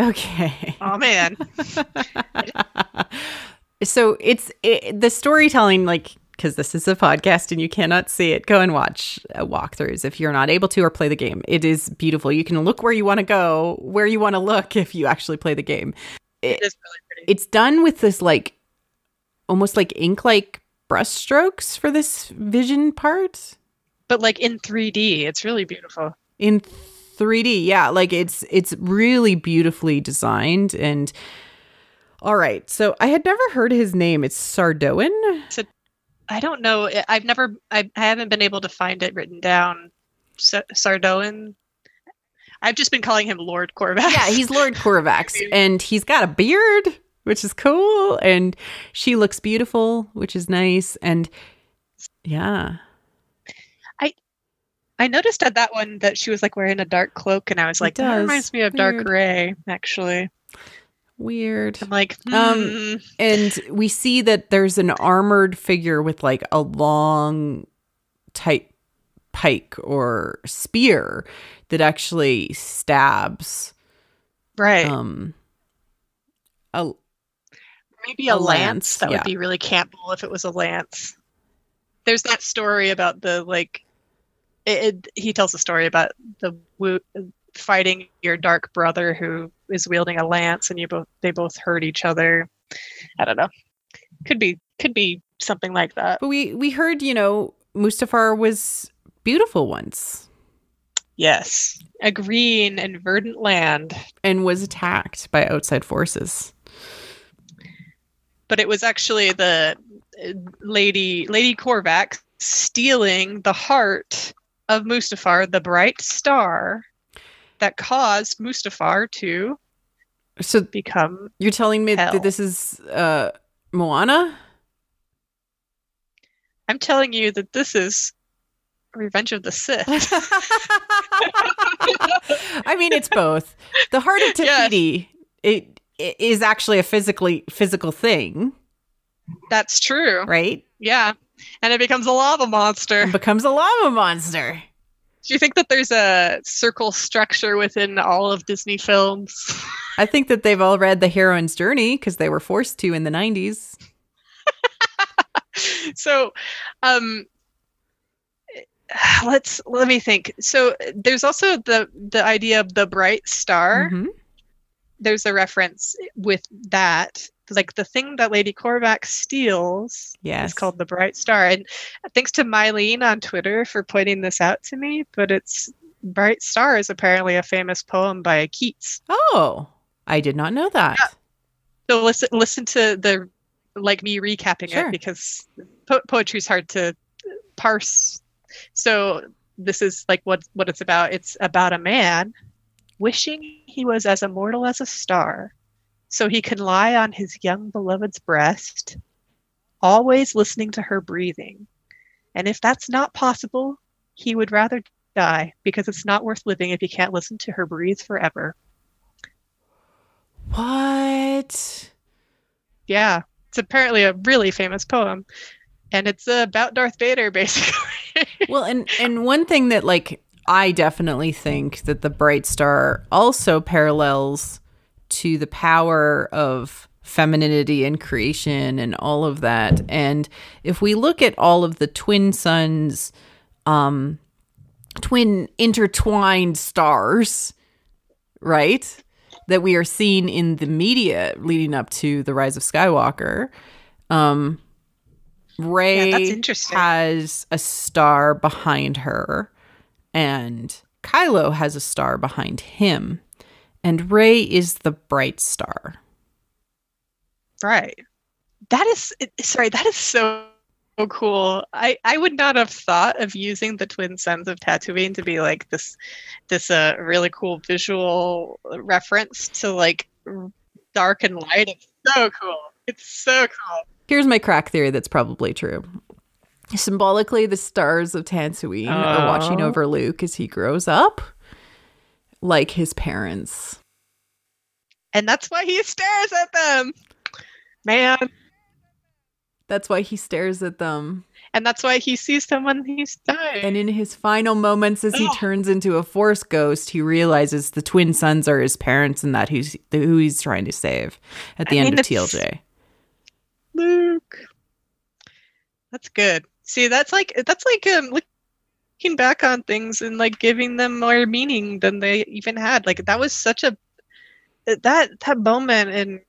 Okay. Oh, man. So the storytelling, like, because this is a podcast and you cannot see it, go and watch walkthroughs if you're not able to, or play the game. It is beautiful. You can look where you want to go, where you want to look if you actually play the game. It is really pretty. It's done with this like almost like ink-like brushstrokes for this vision part. But like in 3D, it's really beautiful. In 3D, yeah. Like it's really beautifully designed. And all right. So I had never heard his name. It's Sardoin. I don't know. I've never, I haven't been able to find it written down. Sardoin. I've just been calling him Lord Corvax. Yeah, he's Lord Corvax. And he's got a beard, which is cool. And she looks beautiful, which is nice. And yeah. I noticed at that one that she was like wearing a dark cloak. And I was like, that reminds me of Dark Ray, actually. Weird. I'm like, and we see that there's an armored figure with like a long type pike or spear that actually stabs, right? Maybe a lance. That would be really campbell if it was a lance. There's that story about the like, he tells a story about the fighting your dark brother who is wielding a lance, and they both hurt each other. I don't know. Could be something like that. But we heard, you know, Mustafar was beautiful once. Yes, a green and verdant land, and was attacked by outside forces. But it was actually the Lady Corvax stealing the heart of Mustafar, the Bright Star, that caused Mustafar to become. You're telling me that this is Moana? I'm telling you that this is Revenge of the Sith. I mean, it's both. The heart of Tahiti, it is actually a physical thing. That's true. Right? Yeah. And it becomes a lava monster. It becomes a lava monster. Do you think that there's a circle structure within all of Disney films? I think that they've all read The Heroine's Journey because they were forced to in the 90s. So, let me think. So there's also the idea of the Bright Star. Mm-hmm. There's a reference with that. Like the thing that Lady Corvax steals is called the Bright Star. And thanks to Mylene on Twitter for pointing this out to me, but it's Bright Star is apparently a famous poem by Keats. Oh, I did not know that. Yeah. So listen to the, like me recapping it, because poetry's hard to parse. So this is like what it's about. It's about a man wishing he was as immortal as a star, so he can lie on his young beloved's breast, always listening to her breathing. And if that's not possible, he would rather die, because it's not worth living if you can't listen to her breathe forever. What? Yeah. It's apparently a really famous poem. And it's about Darth Vader, basically. Well, and one thing that, like, I definitely think that the Bright Star also parallels to the power of femininity and creation and all of that. And if we look at all of the twin suns, twin intertwined stars, right, that we are seeing in the media leading up to the Rise of Skywalker, Rey has a star behind her and Kylo has a star behind him. And Rey is the Bright Star. Right. That is so cool. I would not have thought of using the twin sons of Tatooine to be like this really cool visual reference to like dark and light. It's so cool. It's so cool. Here's my crack theory that's probably true. Symbolically, the stars of Tatooine are watching over Luke as he grows up, like his parents. And that's why he stares at them. Man. That's why he stares at them. And that's why he sees them when he's dying. And in his final moments, as he turns into a Force ghost, he realizes the twin sons are his parents and that who he's trying to save at the end of TLJ. Luke. That's good. See, that's like looking back on things and like giving them more meaning than they even had. Like that was such a that moment in.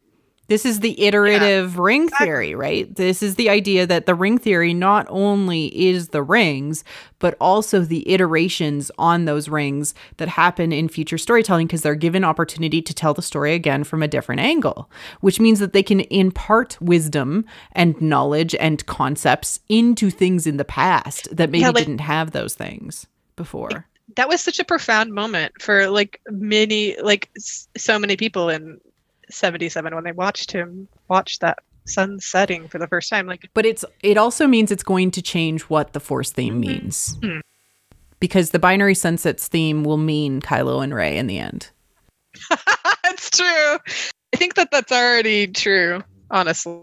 This is the iterative ring theory, right? This is the idea that the ring theory not only is the rings, but also the iterations on those rings that happen in future storytelling because they're given opportunity to tell the story again from a different angle, which means that they can impart wisdom and knowledge and concepts into things in the past that maybe didn't have those things before. That was such a profound moment for like many, like so many people in 77 when they watched him watch that sun setting for the first time. Like, but it also means it's going to change what the Force theme means, because the binary sunsets theme will mean Kylo and Rey in the end. It's true. I think that's already true. Honestly,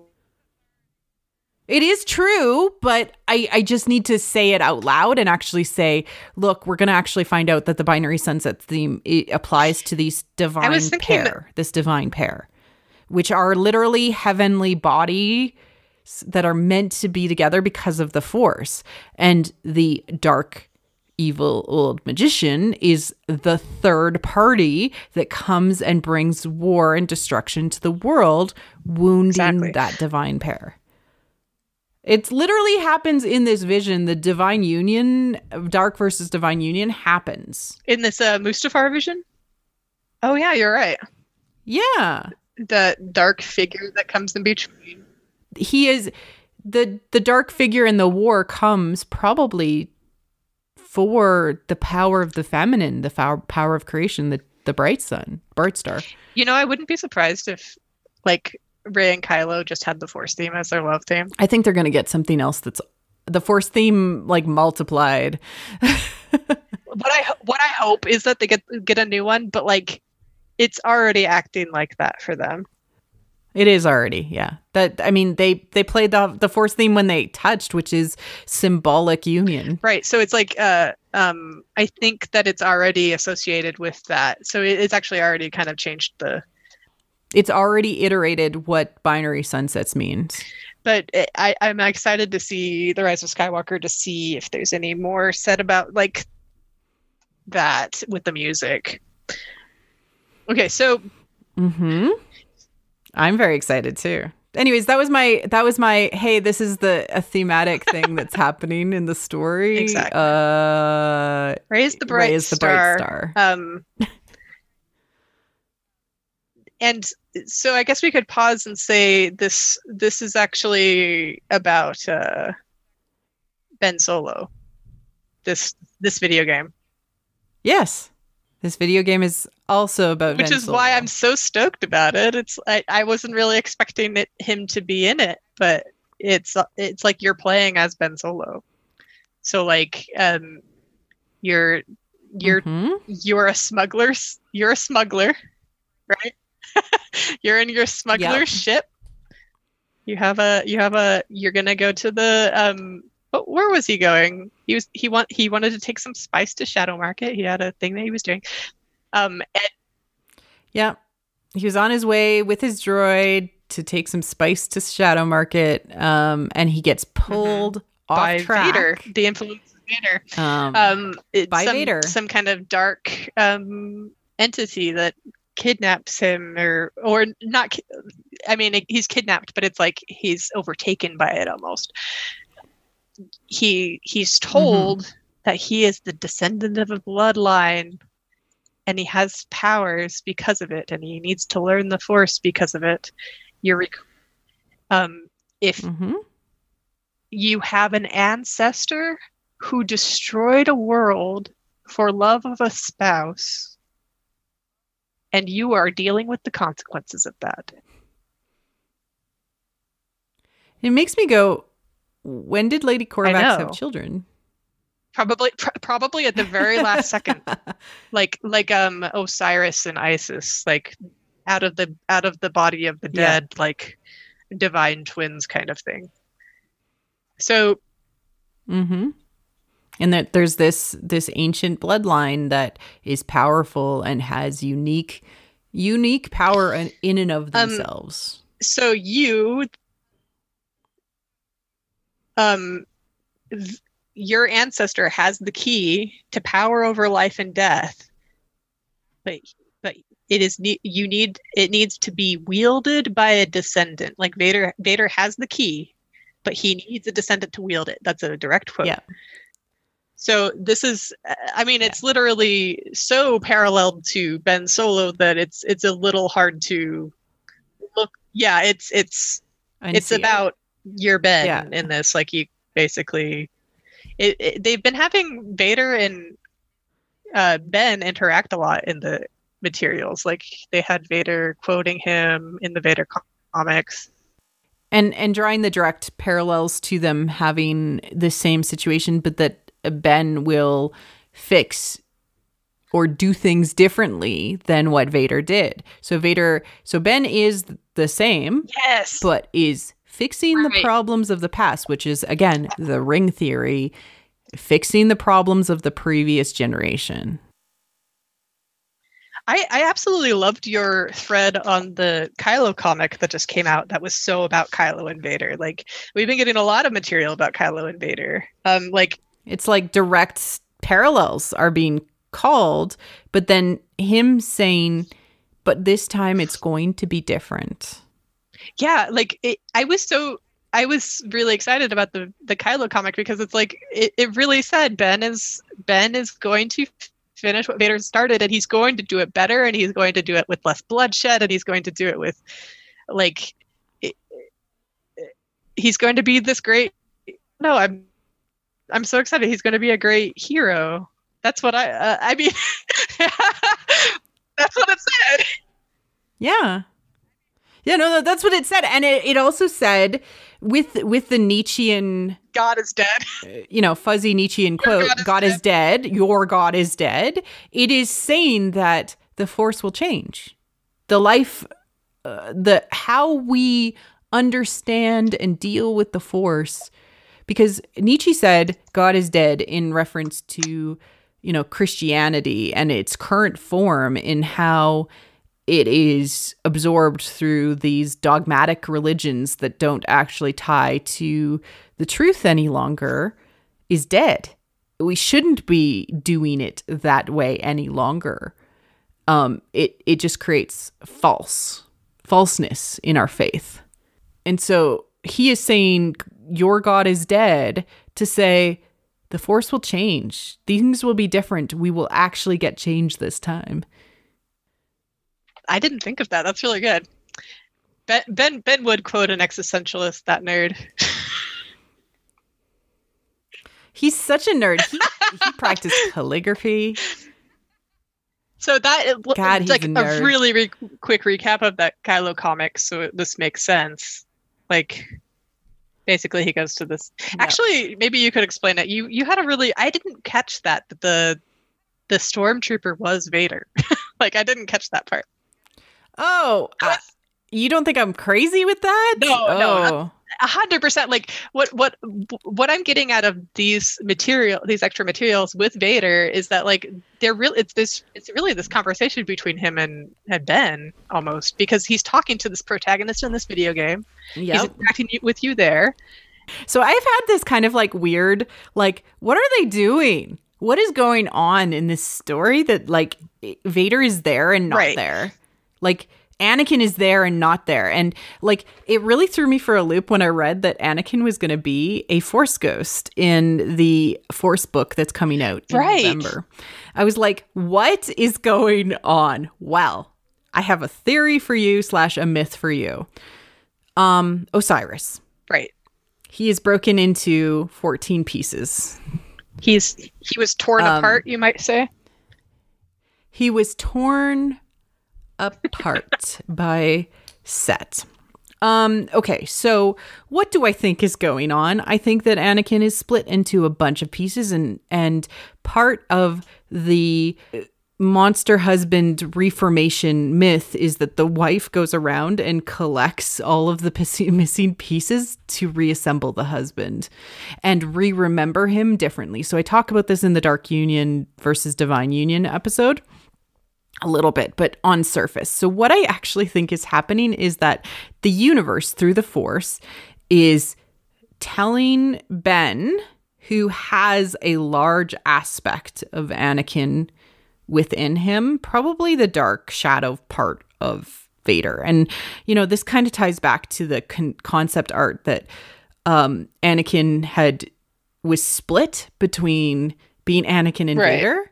it is true, but I just need to say it out loud and actually say, look, we're going to actually find out that the binary sunset theme applies to these divine pair, which are literally heavenly bodies that are meant to be together because of the Force. And the dark, evil old magician is the third party that comes and brings war and destruction to the world, wounding that divine pair. It literally happens in this vision. The divine union, dark versus divine union, happens. In this Mustafar vision? Oh, yeah, you're right. Yeah. The dark figure that comes in between. He is... The dark figure in the war comes probably for the power of the feminine, the power of creation, the bright sun, bright star. You know, I wouldn't be surprised if, like... Rey and Kylo just had the Force theme as their love theme. I think they're going to get something else that's the Force theme like multiplied. What I hope is that they get a new one, but like it's already acting like that for them. It is already, yeah. That I mean, they played the Force theme when they touched, which is symbolic union, right? So it's like I think that it's already associated with that, so it's actually already kind of changed the. It's already iterated what binary sunsets means. But I'm excited to see The Rise of Skywalker to see if there's any more said about like that with the music. Okay, so I'm very excited too. Anyways, that was my hey, this is a thematic thing that's happening in the story. Exactly. Rey's the bright star. And so I guess we could pause and say this is actually about Ben Solo, this video game. Yes, this video game is also about Ben Solo. Which is why I'm so stoked about it. It's I wasn't really expecting him to be in it, but it's like you're playing as Ben Solo. So like you're a smuggler, right? You're in your smuggler ship. You're gonna go to the where was he going? He wanted to take some spice to Shadow Market. He had a thing that he was doing. He was on his way with his droid to take some spice to Shadow Market. And he gets pulled off by track. Vader, the influence of Vader. Vader, some kind of dark entity that kidnaps him or not. I mean, he's kidnapped, but it's like he's overtaken by it almost. He's told that he is the descendant of a bloodline and he has powers because of it and he needs to learn the Force because of it. If you have an ancestor who destroyed a world for love of a spouse, and you are dealing with the consequences of that. It makes me go, when did Lady Corvax have children? Probably at the very last second, like Osiris and Isis, like out of the body of the dead, like divine twins kind of thing. So, and that there's this ancient bloodline that is powerful and has unique power in and of themselves. So your ancestor has the key to power over life and death, but it needs to be wielded by a descendant. Like Vader has the key, but he needs a descendant to wield it. That's a direct quote. Yeah. So this is, I mean, it's literally so paralleled to Ben Solo that it's a little hard to look. Yeah, it's about your Ben in this. Like you basically, they've been having Vader and Ben interact a lot in the materials. Like they had Vader quoting him in the Vader comics. And drawing the direct parallels to them having the same situation, but that Ben will fix or do things differently than what Vader did. So Ben is the same, yes, but is fixing the problems of the past, which is, again, the Ring Theory, fixing the problems of the previous generation. I absolutely loved your thread on the Kylo comic that just came out that was so about Kylo and Vader. Like, we've been getting a lot of material about Kylo and Vader. It's like direct parallels are being called, but then him saying, but this time it's going to be different. Yeah, like I was really excited about the Kylo comic because it's like it really said Ben is going to finish what Vader started, and he's going to do it better, and he's going to do it with less bloodshed, and he's going to do it with he's going to be this great. No, I'm so excited. He's going to be a great hero. That's what I mean, that's what it said. Yeah. Yeah, no, that's what it said. And it also said with the Nietzschean... God is dead. You know, fuzzy Nietzschean quote, God is dead. Your God is dead. It is saying that the Force will change. The life, how we understand and deal with the Force... Because Nietzsche said God is dead in reference to, you know, Christianity and its current form in how it is absorbed through these dogmatic religions that don't actually tie to the truth any longer is dead. We shouldn't be doing it that way any longer. It just creates falseness in our faith. And so he is saying... your God is dead to say the Force will change. Things will be different. We will actually get change this time. I didn't think of that. That's really good. Ben would quote an existentialist, that nerd. He's such a nerd. He practiced calligraphy. So that God, he's like a really quick recap of that Kylo comic. So this makes sense. Like, basically, he goes to this. No. Actually, maybe you could explain it. You had a really... I didn't catch that the stormtrooper was Vader. Like, I didn't catch that part. Oh, you don't think I'm crazy with that? No, 100%. Like, what I'm getting out of these extra materials with Vader is that like they're really... It's really this conversation between him and Ben almost, because he's talking to this protagonist in this video game. Yep. He's interacting with you there. So I've had this kind of like weird, like, what are they doing? What is going on in this story that like Vader is there and not there? Like Anakin is there and not there. And like it really threw me for a loop when I read that Anakin was going to be a Force ghost in the Force book that's coming out in November. I was like, what is going on? Well, I have a theory for you / a myth for you. Osiris. Right. He is broken into 14 pieces. He was torn apart, you might say. He was torn apart by Set. Okay, so what do I think is going on? I think that Anakin is split into a bunch of pieces, and part of the monster husband reformation myth is that the wife goes around and collects all of the missing pieces to reassemble the husband and re-remember him differently. So I talk about this in the Dark Union versus Divine Union episode a little bit, but on surface. So what I actually think is happening is that the universe through the Force is telling Ben, who has a large aspect of Anakin within him, probably the dark shadow part of Vader. And, you know, this kind of ties back to the concept art that Anakin was split between being Anakin and Vader,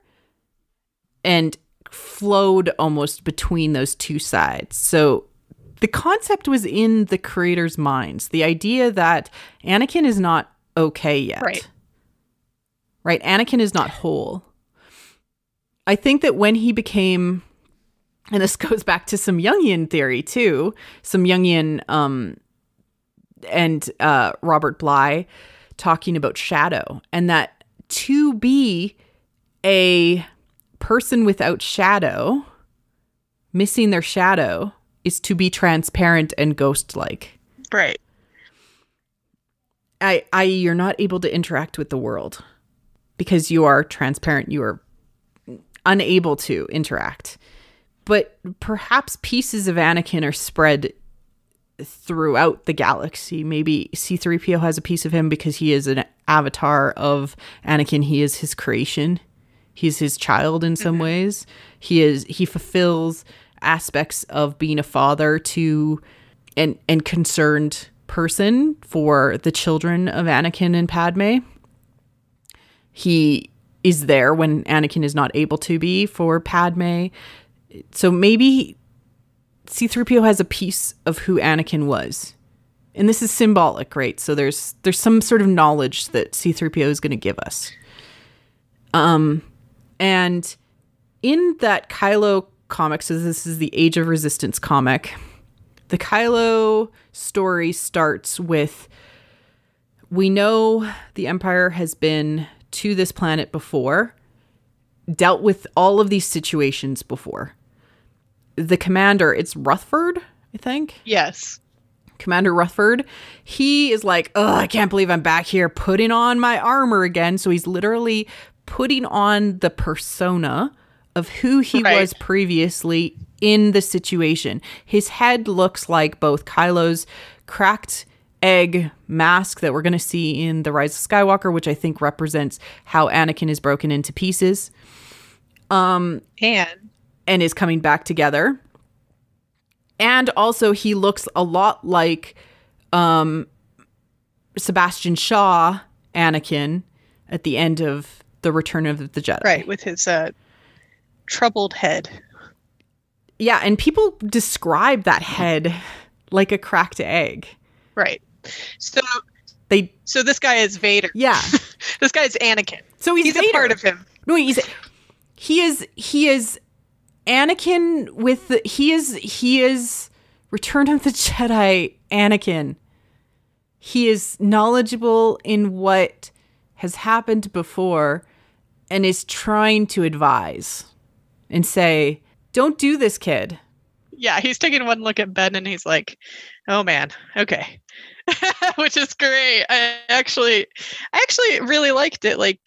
and flowed almost between those two sides. So the concept was in the creators' minds, the idea that Anakin is not okay yet. Right? Anakin is not whole. I think that when he became, and this goes back to some Jungian theory too, some Jungian and Robert Bly talking about shadow, and that to be a person without shadow, missing their shadow, is to be transparent and ghost-like. Right. I you're not able to interact with the world because you are transparent, you are unable to interact. But perhaps pieces of Anakin are spread throughout the galaxy. Maybe C-3PO has a piece of him because he is an avatar of Anakin. He is his creation. He's his child in some ways. He fulfills aspects of being a father to and concerned person for the children of Anakin and Padme. He is there when Anakin is not able to be for Padme. So maybe C-3PO has a piece of who Anakin was. And this is symbolic, right? So there's some sort of knowledge that C-3PO is going to give us. And in that Kylo comic, so this is the Age of Resistance comic, the Kylo story starts with, we know the Empire has been to this planet before, dealt with all of these situations before. The commander, it's Rutherford, I think? Yes. Commander Rutherford, he is like, oh, I can't believe I'm back here putting on my armor again. So he's literally putting on the persona of who he was previously in the situation. His head looks like both Kylo's cracked egg mask that we're going to see in The Rise of Skywalker, which I think represents how Anakin is broken into pieces, and is coming back together. And also he looks a lot like Sebastian Shaw Anakin at the end of The Return of the Jedi. Right, with his troubled head. Yeah, and people describe that head like a cracked egg. Right. So this guy is Vader. Yeah. This guy is Anakin. So he's Vader. A part of him. No, he is Anakin with the, he is Return of the Jedi Anakin. He is knowledgeable in what has happened before, and is trying to advise and say, don't do this, kid. Yeah, he's taking one look at Ben and he's like, oh man, okay. Which is great. I actually really liked it. Like,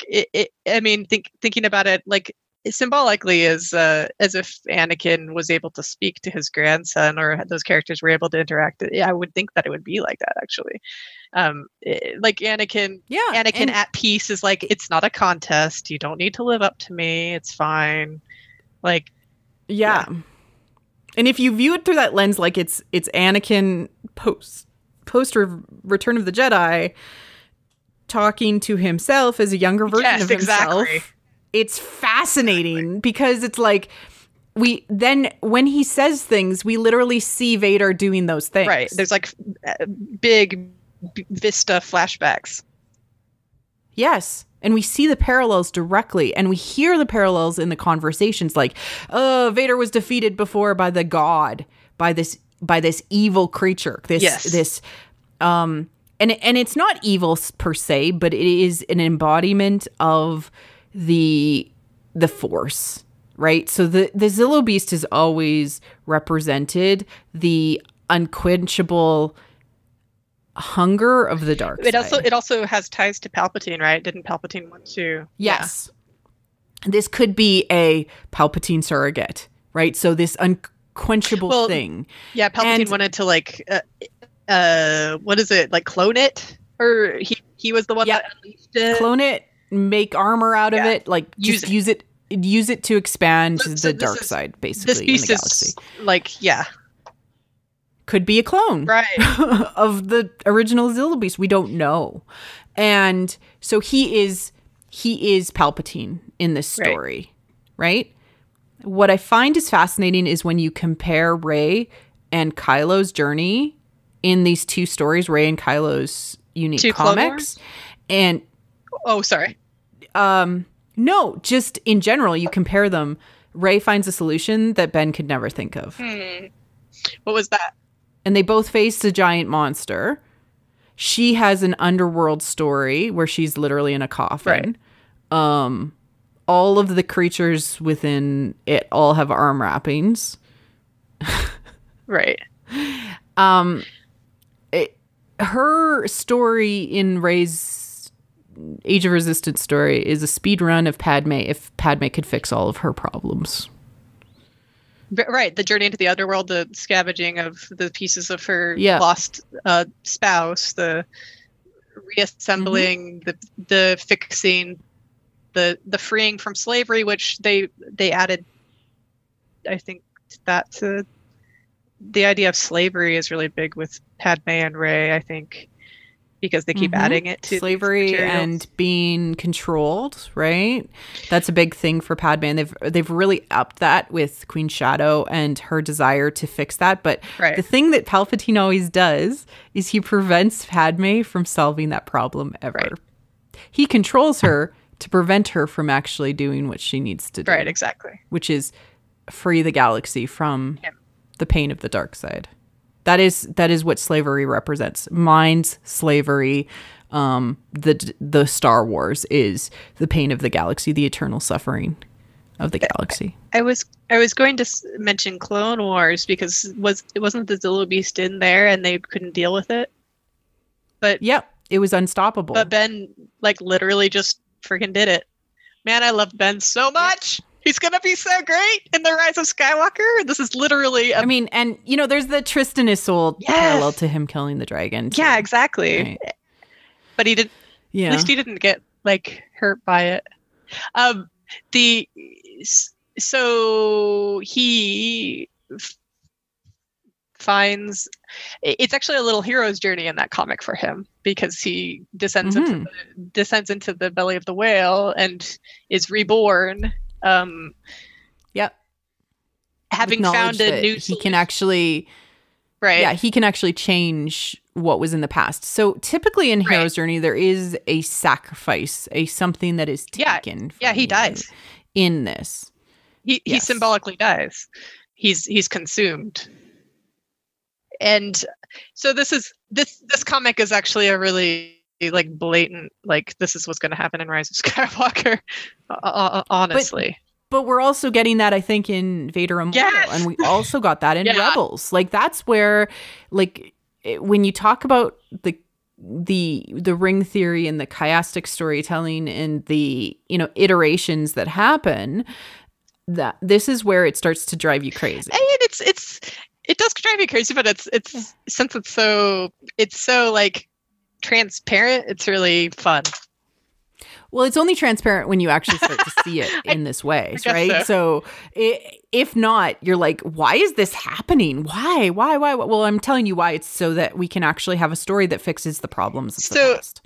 I mean, thinking about it, like, symbolically is as if Anakin was able to speak to his grandson, or those characters were able to interact. Yeah, I would think that it would be like that, actually. Like Anakin, Anakin at peace is like, it's not a contest. You don't need to live up to me. It's fine. Like, yeah. And if you view it through that lens, like it's Anakin post Return of the Jedi talking to himself as a younger version of himself. Exactly. It's fascinating because it's like when he says things, we literally see Vader doing those things. Right. There's like big Vista flashbacks. Yes. And we see the parallels directly, and we hear the parallels in the conversations, like, oh, Vader was defeated before by the god, by this evil creature. And it's not evil per se, but it is an embodiment of the Force, right? So the Zillo Beast has always represented the unquenchable hunger of the dark side. It also has ties to Palpatine, right? Didn't Palpatine want to? Yes. Yeah. This could be a Palpatine surrogate, right? So this unquenchable thing. Yeah, Palpatine wanted to like what is it? Like clone it, or he was the one that unleashed it. Clone it, make armor out of it, like use it to expand the dark side, basically. This beast in the galaxy. Is like could be a clone, right, of the original Zillo Beast. We don't know, and so he is Palpatine in this story, right? What I find is fascinating is when you compare Rey and Kylo's journey in these two stories, Rey and Kylo's unique comics, and just in general, you compare them. Rey finds a solution that Ben could never think of. What was that? And they both face a giant monster. She has an underworld story where she's literally in a coffin. Right. All of the creatures within it all have arm wrappings. Right. Her story in Rey's Age of Resistance story is a speed run of Padme if Padme could fix all of her problems. Right, the journey into the underworld, the scavenging of the pieces of her lost spouse, the reassembling, the fixing, the freeing from slavery, which they added. I think that the idea of slavery is really big with Padme and Rey, I think, because they keep adding it to slavery and being controlled, right? That's a big thing for Padme, and they've really upped that with Queen Shadow and her desire to fix that. But the thing that Palpatine always does is he prevents Padme from solving that problem ever. Right. He controls her to prevent her from actually doing what she needs to do. Right, exactly. Which is free the galaxy from the pain of the dark side. That is what slavery represents. Mine's slavery, the Star Wars is the pain of the galaxy, the eternal suffering of the galaxy. I was going to mention Clone Wars because wasn't the Zillo Beast in there and they couldn't deal with it? But it was unstoppable. But Ben like literally just freaking did it. Man, I love Ben so much. He's going to be so great in The Rise of Skywalker. This is literally... I mean, and, you know, there's the Tristan Isolde parallel to him killing the dragon. Too. Yeah, exactly. Right. But he didn't... Yeah. At least he didn't get, like, hurt by it. So he finds... It's actually a little hero's journey in that comic for him because he descends into the belly of the whale and is reborn... having found a new solution. He can actually he can actually change what was in the past. So typically in hero's journey there is a sacrifice, a something that is taken. He dies in this. He symbolically dies. He's consumed. And so this comic is actually a really like blatant, like this is what's going to happen in Rise of Skywalker, honestly. But we're also getting that, I think, in Vader Immortal, and we also got that in Rebels. Like that's where, like, when you talk about the Ring Theory and the chiastic storytelling and the iterations that happen, that this is where it starts to drive you crazy. And it does drive you crazy, but it's since it's so like transparent, it's really fun. Well, it's only transparent when you actually start to see it in this way, right? So if not, you're like, why is this happening? Why? Well, I'm telling you why. It's so that we can actually have a story that fixes the problems of the past.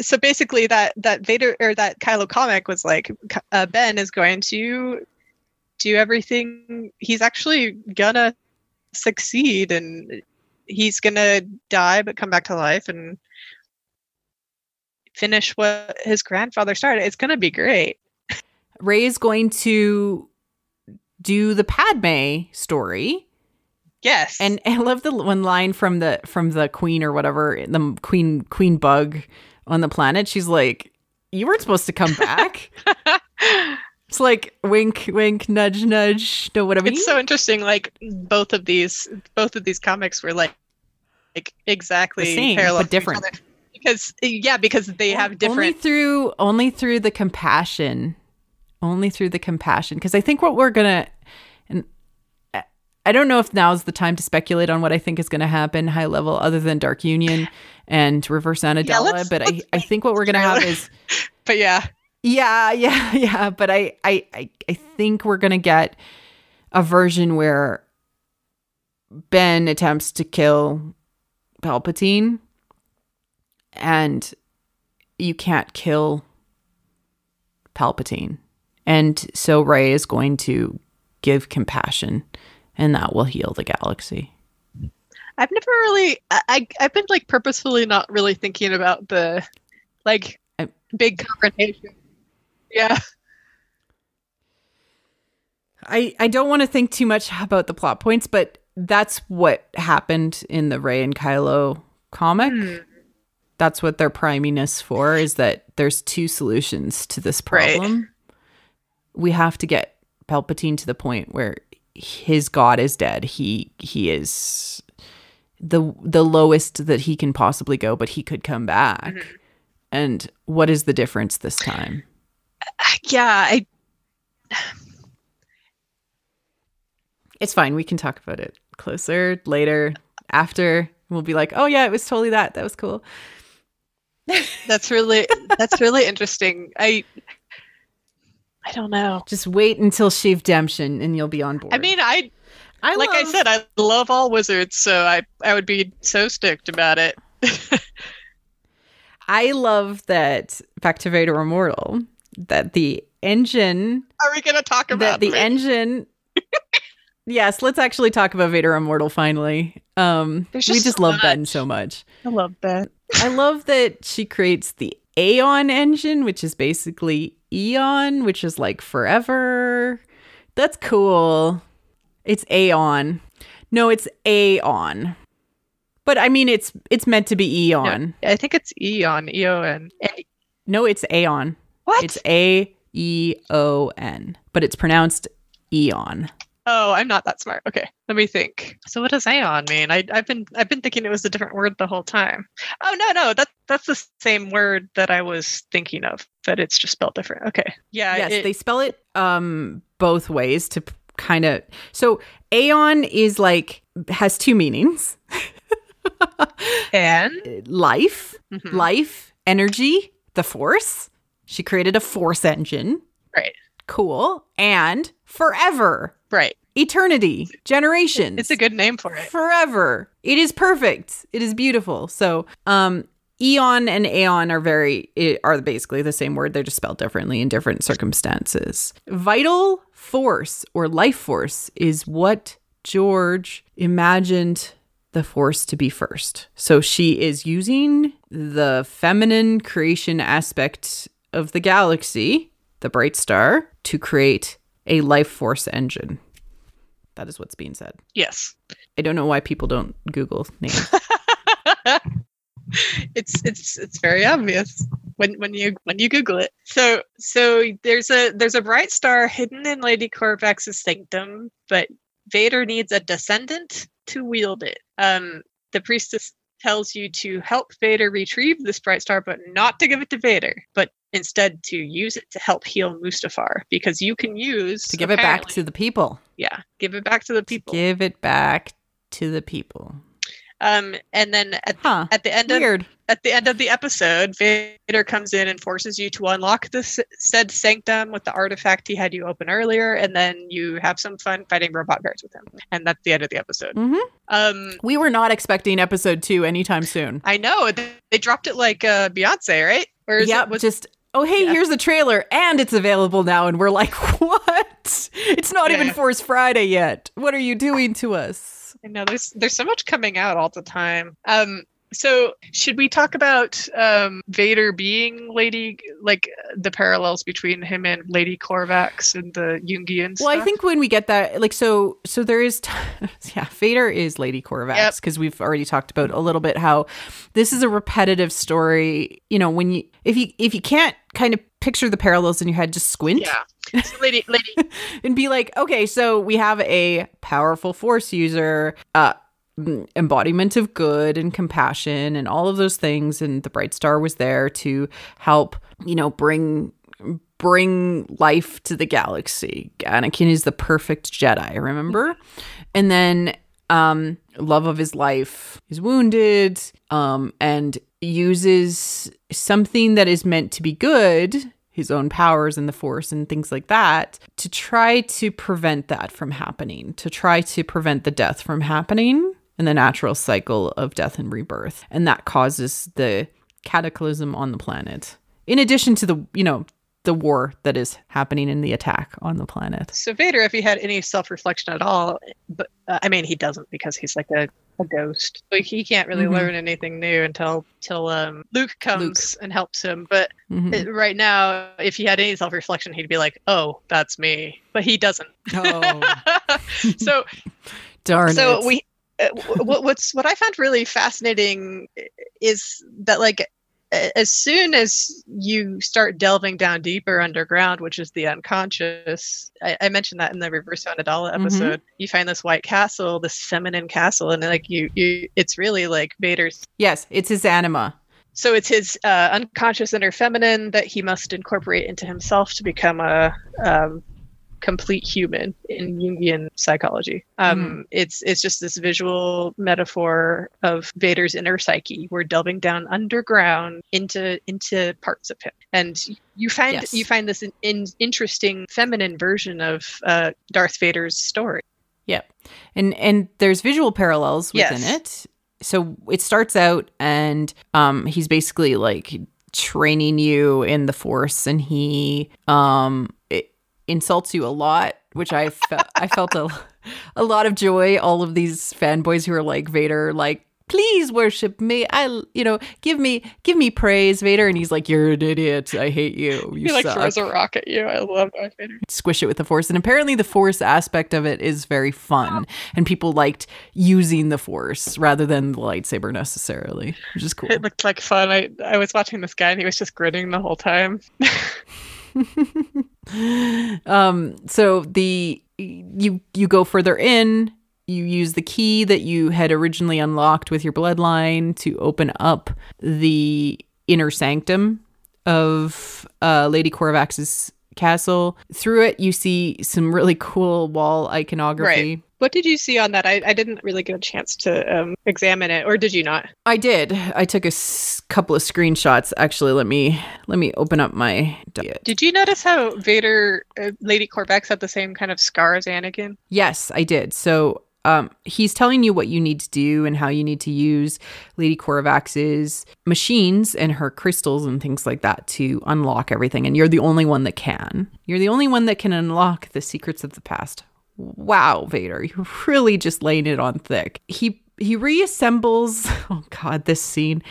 So basically that Vader or that Kylo comic was like, Ben is going to do everything. He's actually gonna succeed and he's gonna die but come back to life and finish what his grandfather started. It's gonna be great. Rey's going to do the Padme story. Yes. And I love the one line from the queen or whatever, the queen bug on the planet. She's like, you weren't supposed to come back. It's like wink, wink, nudge, nudge. Know what I mean? It's so interesting. Like both of these comics were like exactly the same, parallel, but different. To each other. Because they have different only through the compassion. Only through the compassion. Because I think what we're gonna, and I don't know if now's the time to speculate on what I think is gonna happen high level, other than Dark Union and Reverse Anadala. Yeah, I think what we're gonna have is, but yeah. But I think we're gonna get a version where Ben attempts to kill Palpatine, and you can't kill Palpatine. And so Rey is going to give compassion, and that will heal the galaxy. I've never really, I've been like purposefully not really thinking about the like big confrontation. Yeah. I don't want to think too much about the plot points, but that's what happened in the Rey and Kylo comic. Mm. That's what they're priming us for, is that there's two solutions to this problem. Right. We have to get Palpatine to the point where his god is dead. He is the lowest that he can possibly go, but he could come back. Mm-hmm. And what is the difference this time? Yeah, it's fine. We can talk about it closer, later, after. We'll be like, oh yeah, it was totally that. That was cool. That's really interesting. I don't know. Just wait until Sheev Demption and you'll be on board. I mean, I love all wizards, so I would be so stoked about it. I love that, back to Vader Immortal, that the engine. Are we gonna talk about the engine? Yes, let's actually talk about Vader Immortal finally. We just love Ben so much. I love Ben. I love that she creates the Aeon engine, which is basically Eon, which is like forever. That's cool. It's Aeon. No, it's Aeon. But I mean, it's meant to be Eon. No, I think it's Eon. E-O-N. No, it's Aeon. What? It's A-E-O-N. But it's pronounced Eon. Oh, I'm not that smart. Okay, let me think. So, what does Aeon mean? I've been thinking it was a different word the whole time. Oh no, that's the same word that I was thinking of, but it's just spelled different. Okay, yeah. Yes, they spell it both ways to kind of. So, Aeon is like has two meanings. And life, energy, the force. She created a force engine. Right. Cool. And forever. Right. Eternity. Generations. It's a good name for it. Forever. It is perfect. It is beautiful. So Eon and Aeon are basically the same word. They're just spelled differently in different circumstances. Vital force or life force is what George imagined the force to be first. So she is using the feminine creation aspect of the galaxy, the Bright Star, to create a life force engine. That is what's being said. Yes. I don't know why people don't Google names. It's very obvious when you Google it. So there's a Bright Star hidden in Lady Corvax's sanctum, but Vader needs a descendant to wield it. The priestess tells you to help Vader retrieve this Bright Star, but not to give it to Vader, but instead to use it to help heal Mustafar, because you can use to give it back to the people. Yeah, give it back to the people. To give it back to the people. And then at the end of the episode, Vader comes in and forces you to unlock the said sanctum with the artifact he had you open earlier, and then you have some fun fighting robot guards with him. And that's the end of the episode. Mm-hmm. We were not expecting episode 2 anytime soon. I know, they dropped it like Beyonce, right? Or is it just. Oh, hey, yeah. Here's the trailer, and it's available now. And we're like, what? It's not even Force Friday yet. What are you doing to us? I know there's so much coming out all the time. So should we talk about Vader being Lady, like the parallels between him and Lady Corvax and the Jungian stuff? Well, I think when we get that, like, so there is, yeah, Vader is Lady Corvax because we've already talked about a little bit how this is a repetitive story. You know, when you, if you can't kind of picture the parallels in your head, just squint. Yeah. So lady. And be like, okay, so we have a powerful force user, embodiment of good and compassion and all of those things, and the Bright Star was there to help, you know, bring life to the galaxy. Anakin is the perfect Jedi, remember? And then love of his life is wounded, and uses something that is meant to be good, his own powers and the force and things like that, to try to prevent that from happening, to try to prevent the death from happening and the natural cycle of death and rebirth. And that causes the cataclysm on the planet, in addition to the, you know, the war that is happening and the attack on the planet. So Vader, if he had any self-reflection at all, but I mean, he doesn't, because he's like a ghost. Like, he can't really learn anything new until Luke comes and helps him. But right now, if he had any self-reflection, he'd be like, oh, that's me. But he doesn't. Oh. So darn. So it. What I found really fascinating is that, like, as soon as you start delving down deeper underground, which is the unconscious, I mentioned that in the Reverse Amidala episode, you find this white castle, this feminine castle, and like you it's really like Vader's. Yes, it's his anima. So it's his unconscious inner feminine that he must incorporate into himself to become a complete human in Jungian psychology. It's just this visual metaphor of Vader's inner psyche. We're delving down underground into parts of him, and you find this in interesting feminine version of Darth Vader's story. Yep, and there's visual parallels within it. So it starts out, and he's basically like training you in the Force, and he insults you a lot, which I felt a lot of joy. All of these fanboys who are like, Vader, like, please worship me, give me praise, Vader, and he's like, you're an idiot, I hate you, he like throws a rock at you. I love Darth Vader. Squish it with the Force. And apparently the Force aspect of it is very fun, and people liked using the Force rather than the lightsaber necessarily, which is cool. It looked like fun. I was watching this guy and he was just grinning the whole time. So you go further in, you use the key that you had originally unlocked with your bloodline to open up the inner sanctum of Lady Corvax's castle. Through it, you see some really cool wall iconography. Right. What did you see on that? I didn't really get a chance to examine it, or did you not? I did. I took a couple of screenshots. Actually, let me open up my diet. Did you notice how Vader, Lady Corvax had the same kind of scar as Anakin? Yes, I did. So he's telling you what you need to do and how you need to use Lady Corvax's machines and her crystals and things like that to unlock everything. And you're the only one that can. You're the only one that can unlock the secrets of the past. Wow, Vader, you're really just laying it on thick. He reassembles, oh god, this scene.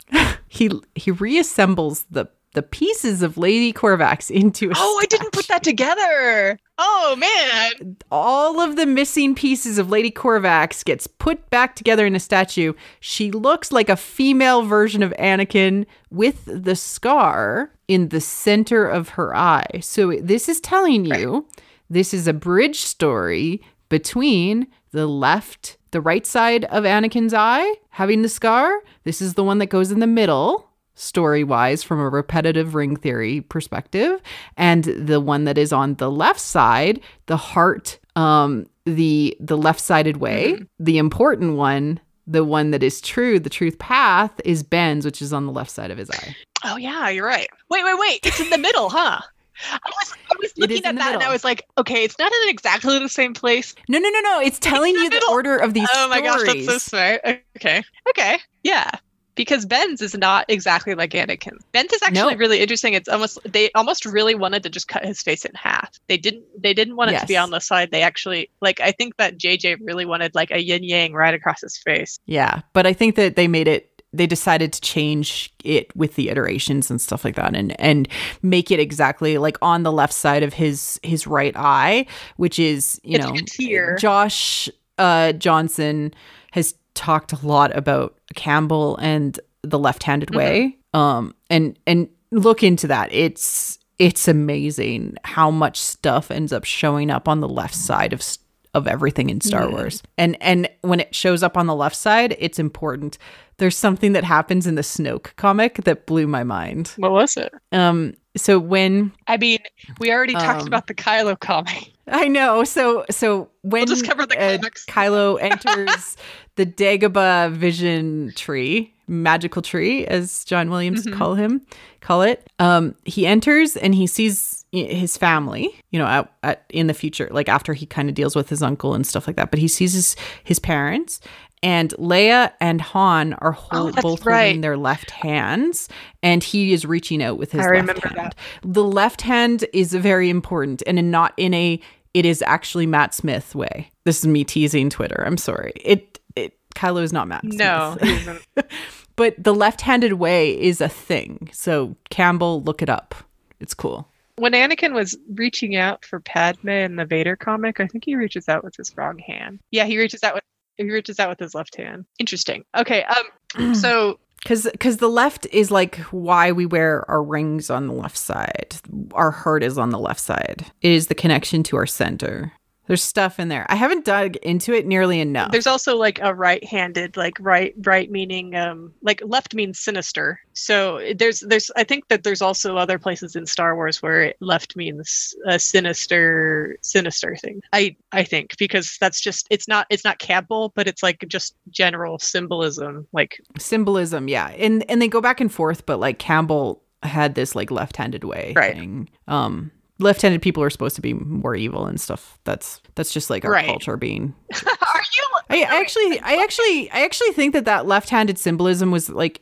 He reassembles the pieces of Lady Corvax into a statue. I didn't put that together. Oh man. All of the missing pieces of Lady Corvax gets put back together in a statue. She looks like a female version of Anakin with the scar in the center of her eye. So this is telling you, this is a bridge story between the right side of Anakin's eye having the scar. This is the one that goes in the middle, story-wise, from a repetitive ring theory perspective. And the one that is on the left side, the heart, the left-sided way, the important one, the one that is true, the truth path, is Ben's, which is on the left side of his eye. Oh, yeah, you're right. Wait. It's in the middle, huh? I was looking at that middle, and I was like, okay, it's not in exactly the same place. No. It's telling you the order of these stories. Oh my gosh, that's so smart. Okay. Yeah. because Ben's is not exactly like Anakin. Ben's is actually really interesting. It's almost, they almost really wanted to just cut his face in half. They didn't want it to be on the side. They actually, like, I think that JJ really wanted like a yin yang right across his face. Yeah. But I think that they made it, they decided to change it with the iterations and stuff like that, and make it exactly like on the left side of his right eye, which is, you know, here. Josh Johnson has talked a lot about Campbell and the left-handed way, and look into that. It's amazing how much stuff ends up showing up on the left side of everything in Star Wars, and when it shows up on the left side, it's important. There's something that happens in the Snoke comic that blew my mind. What was it? So when, I mean, we already talked about the Kylo comic. I know. So when we'll just cover the comics. Kylo enters the Dagobah vision tree, magical tree, as John Williams call it. He enters and he sees his family, you know, in the future, like after he kind of deals with his uncle and stuff like that. But he sees his parents. And Leia and Han are both holding their left hands, and he is reaching out with his left hand. That. The left hand is very important, and not in a, it is actually Matt Smith way. This is me teasing Twitter. I'm sorry. Kylo is not Matt Smith. No, he isn't. But the left-handed way is a thing. So Campbell, look it up. It's cool. When Anakin was reaching out for Padme in the Vader comic, I think he reaches out with his wrong hand. Yeah, he reaches out with his left hand. Interesting. Okay. So because the left is like why we wear our rings on the left side. Our heart is on the left side. It is the connection to our center. There's stuff in there. I haven't dug into it nearly enough. There's also like a right-handed, like right meaning like left means sinister. So there's I think that there's also other places in Star Wars where left means a sinister thing. I think because that's just it's not Campbell, but it's like just general symbolism, like symbolism, yeah. And they go back and forth, but like Campbell had this like left-handed way thing. Left-handed people are supposed to be more evil and stuff. That's just like our culture being. Are you? I actually think that left-handed symbolism was like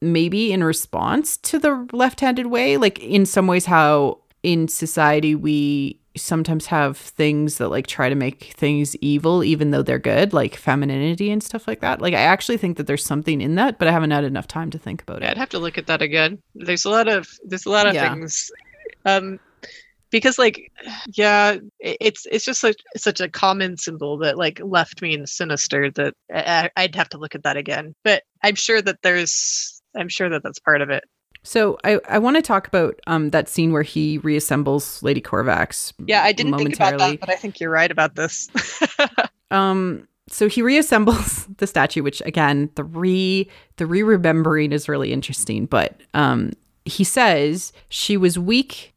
maybe in response to the left-handed way. Like in some ways, how in society we sometimes have things that like try to make things evil, even though they're good, like femininity and stuff like that. Like I actually think that there's something in that, but I haven't had enough time to think about it. I'd have to look at that again. There's a lot of things. Because like, yeah, it's just such a common symbol that like left means sinister that I'd have to look at that again. But I'm sure that that's part of it. So I want to talk about that scene where he reassembles Lady Corvax. Yeah, I didn't think about that, but I think you're right about this. So he reassembles the statue, which again, the remembering is really interesting, but he says she was weak,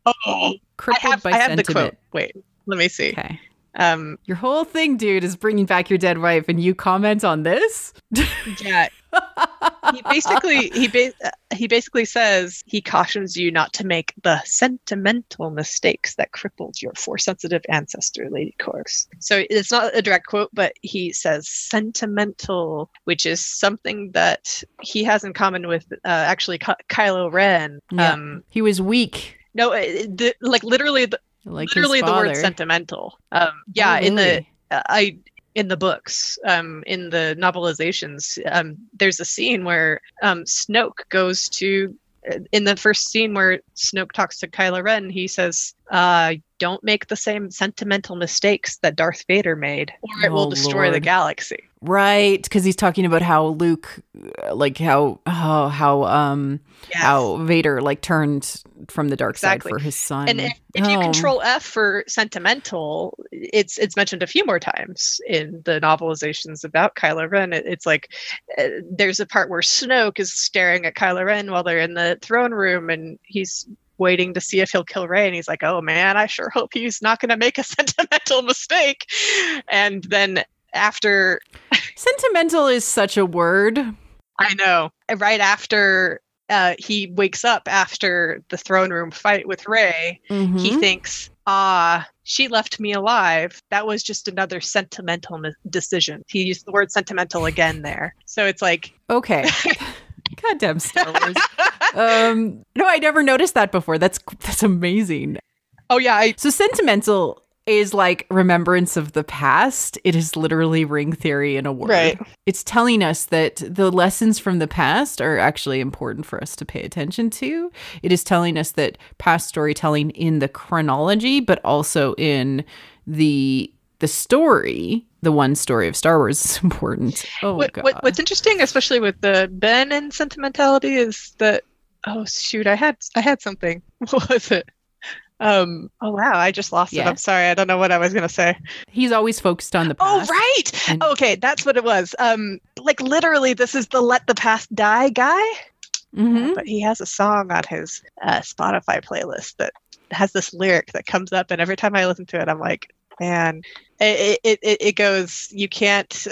crippled by sentiment. The quote. Wait, let me see. Okay. Your whole thing, dude, is bringing back your dead wife, and you comment on this? Yeah. He basically says he cautions you not to make the sentimental mistakes that crippled your Force-sensitive ancestor, Lady Corvax. So it's not a direct quote, but he says sentimental, which is something that he has in common with actually Kylo Ren. Yeah. He was weak. No, literally the word sentimental. Yeah, really? In the books, in the novelizations, there's a scene where Snoke goes to, in the first scene where Snoke talks to Kylo Ren, he says, don't make the same sentimental mistakes that Darth Vader made, or it will destroy the galaxy. Right, because he's talking about how Luke, like how Vader like turned from the dark side for his son. And if you control F for sentimental, it's mentioned a few more times in the novelizations about Kylo Ren. It's like there's a part where Snoke is staring at Kylo Ren while they're in the throne room, and he's waiting to see if he'll kill Rey, and he's like, "Oh man, I sure hope he's not going to make a sentimental mistake." And then after sentimental is such a word. I know. Right after he wakes up after the throne room fight with Rey, he thinks, she left me alive. That was just another sentimental decision. He used the word sentimental again there. So it's like, okay. Goddamn Star Wars. No, I never noticed that before. That's amazing. Oh, yeah. So sentimental is like remembrance of the past. It is literally Ring Theory in a word. Right. It's telling us that the lessons from the past are actually important for us to pay attention to. It is telling us that past storytelling in the chronology, but also in the story, the one story of Star Wars is important. Oh, God. What's interesting, especially with the Ben and sentimentality, is that, oh, shoot, I had something. What was it? Oh wow, I just lost it. I'm sorry, I don't know what I was gonna say. He's always focused on the past. Oh, right. And okay, that's what it was. Like literally this is the let the past die guy. Mm-hmm. But he has a song on his Spotify playlist that has this lyric that comes up, and every time I listen to it I'm like, man, it goes, you can't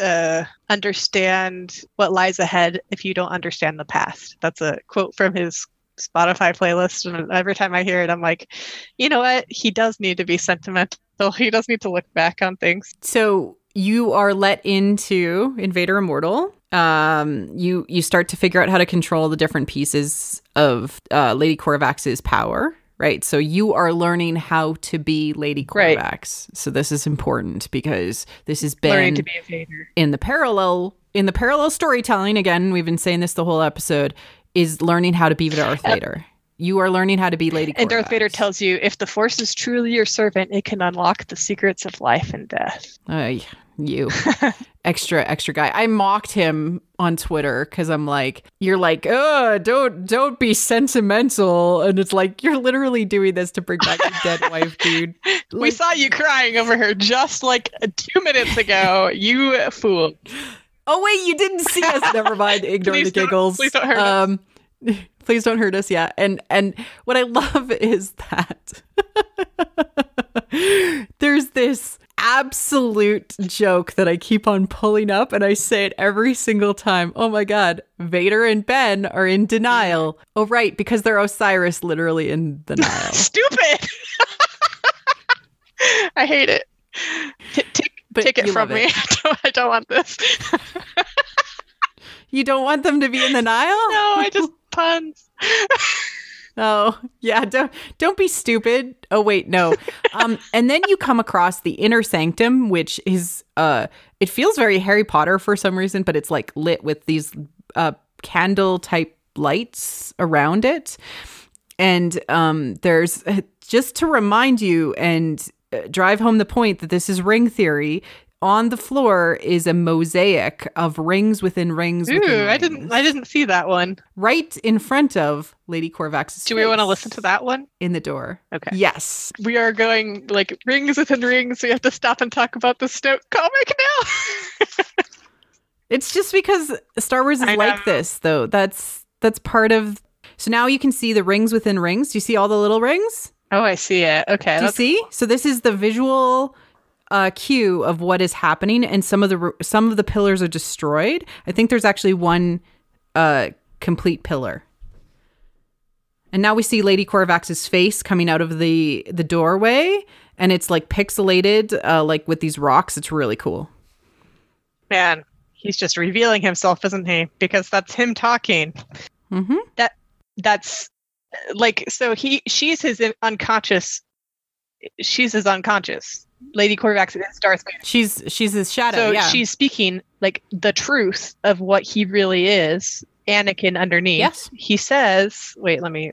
understand what lies ahead if you don't understand the past. That's a quote from his Spotify playlist, and every time I hear it I'm like, you know what, he does need to be sentimental. He does need to look back on things. So you are let into Vader Immortal. You start to figure out how to control the different pieces of Lady Corvax's power, right? So you are learning how to be Lady Corvax. Right. So this is important because this has been learning to be a Vader in the parallel storytelling. Again, we've been saying this the whole episode, is learning how to be Darth Vader. You are learning how to be Lady Corvax. And Darth Vader tells you, if the Force is truly your servant, it can unlock the secrets of life and death. You. extra guy. I mocked him on Twitter because I'm like, you're like, oh, don't be sentimental. And it's like, you're literally doing this to bring back your dead wife, dude. Like, we saw you crying over her just like 2 minutes ago. You fool. Oh, wait, you didn't see us. Never mind. Ignore the giggles. Please don't hurt us. Please don't hurt us. Yeah. And what I love is that there's this absolute joke that I keep on pulling up, and I say it every single time. Oh, my God. Vader and Ben are in denial. Oh, right. Because they're Osiris literally in the Nile. Stupid. I hate it. Take it from me. I don't want this. You don't want them to be in the Nile? No, I just puns. Oh, yeah. Don't be stupid. Oh, wait, no. And then you come across the inner sanctum, which is, it feels very Harry Potter for some reason, but it's like lit with these candle type lights around it. And there's, just to remind you and drive home the point that this is Ring Theory, on the floor is a mosaic of rings within rings. Ooh, within rings. I didn't see that one. Right in front of Lady Corvax's Do we want to listen to that one? In the door. Okay. Yes. We are going like rings within rings. We have to stop and talk about the Snoke comic now. It's just because Star Wars is like this, though. That's part of. So now you can see the rings within rings. Do you see all the little rings? Oh, I see it. Okay. Do you see? Cool. So this is the visual cue of what is happening, and some of the pillars are destroyed. I think there's actually one complete pillar. And now we see Lady Corvax's face coming out of the doorway, and it's like pixelated like with these rocks. It's really cool. Man, he's just revealing himself, isn't he? Because that's him talking. Mm-hmm. That's like, so she's his unconscious. Lady Corvax is Darth Vader. She's his shadow. So yeah, she's speaking like the truth of what he really is, Anakin underneath. Yes. He says, wait, let me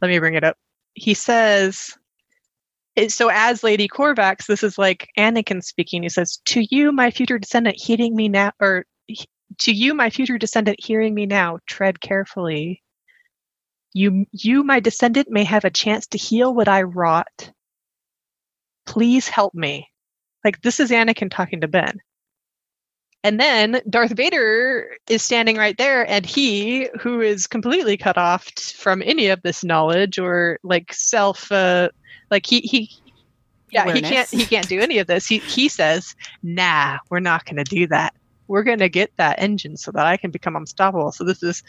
bring it up. He says, so as Lady Corvax, this is like Anakin speaking. He says, "To you, my future descendant, heeding me now, or to you, my future descendant, hearing me now, tread carefully. You, my descendant, may have a chance to heal what I wrought. Please help me." Like, this is Anakin talking to Ben. And then Darth Vader is standing right there, and he, who is completely cut off from any of this knowledge or like self, like awareness. he can't do any of this. He says, "Nah, we're not going to do that. We're going to get that engine so that I can become unstoppable." So this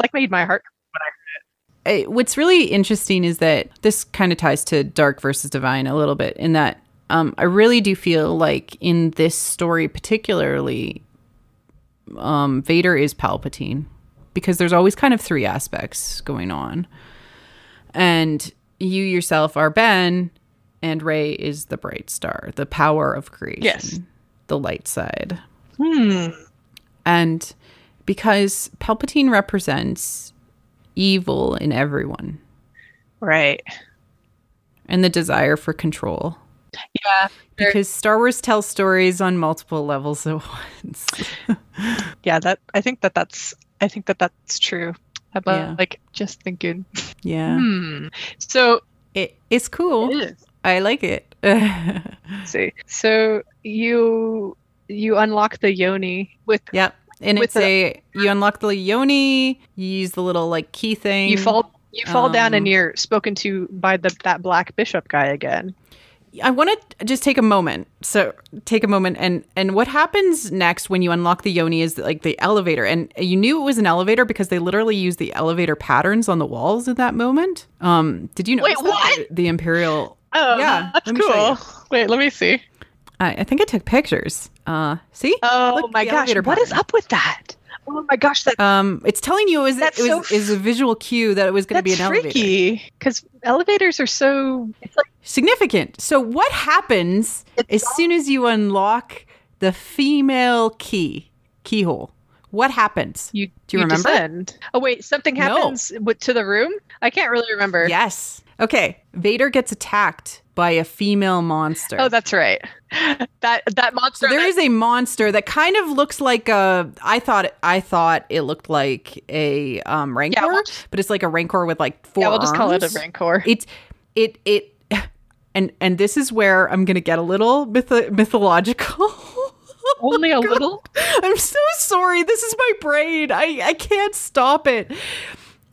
like made my heart when I heard it. What's really interesting is that this kind of ties to Dark versus Divine a little bit, in that I really do feel like in this story particularly, Vader is Palpatine, because there's always kind of three aspects going on. And you yourself are Ben, and Rey is the Bright Star, the power of creation. Yes. The light side. Hmm. And because Palpatine represents evil in everyone. Right. And the desire for control. Yeah. Because Star Wars tells stories on multiple levels at once. Yeah, I think that's true. About like just thinking. Yeah. Hmm. So it's cool. It is. I like it. See. So you unlock the yoni with and it's you unlock the yoni, you use the little like key thing. You fall down and you're spoken to by that Black Bishop guy again. I want to just take a moment. So take a moment. And what happens next when you unlock the yoni is like the elevator. And you knew it was an elevator because they literally used the elevator patterns on the walls at that moment. Did you know the Imperial? Oh, yeah, that's cool. Wait, let me see. I think I took pictures. See? Oh, look, my gosh. What is up with that? Oh my gosh! That it's telling you it was a visual cue that it was going to be an elevator. That's freaky because elevators are so significant. So what happens as soon as you unlock the female keyhole? What happens? Do you remember? Descend. Oh wait, something happens to the room. I can't really remember. Yes. Okay. Vader gets attacked by a female monster. Oh, that's right. That monster. So there is a monster that kind of looks like a. I thought it looked like a rancor, but it's like a rancor with like four. Yeah, we'll just call it a rancor. It. And this is where I'm gonna get a little mythological. Only a little. I'm so sorry. This is my brain. I can't stop it.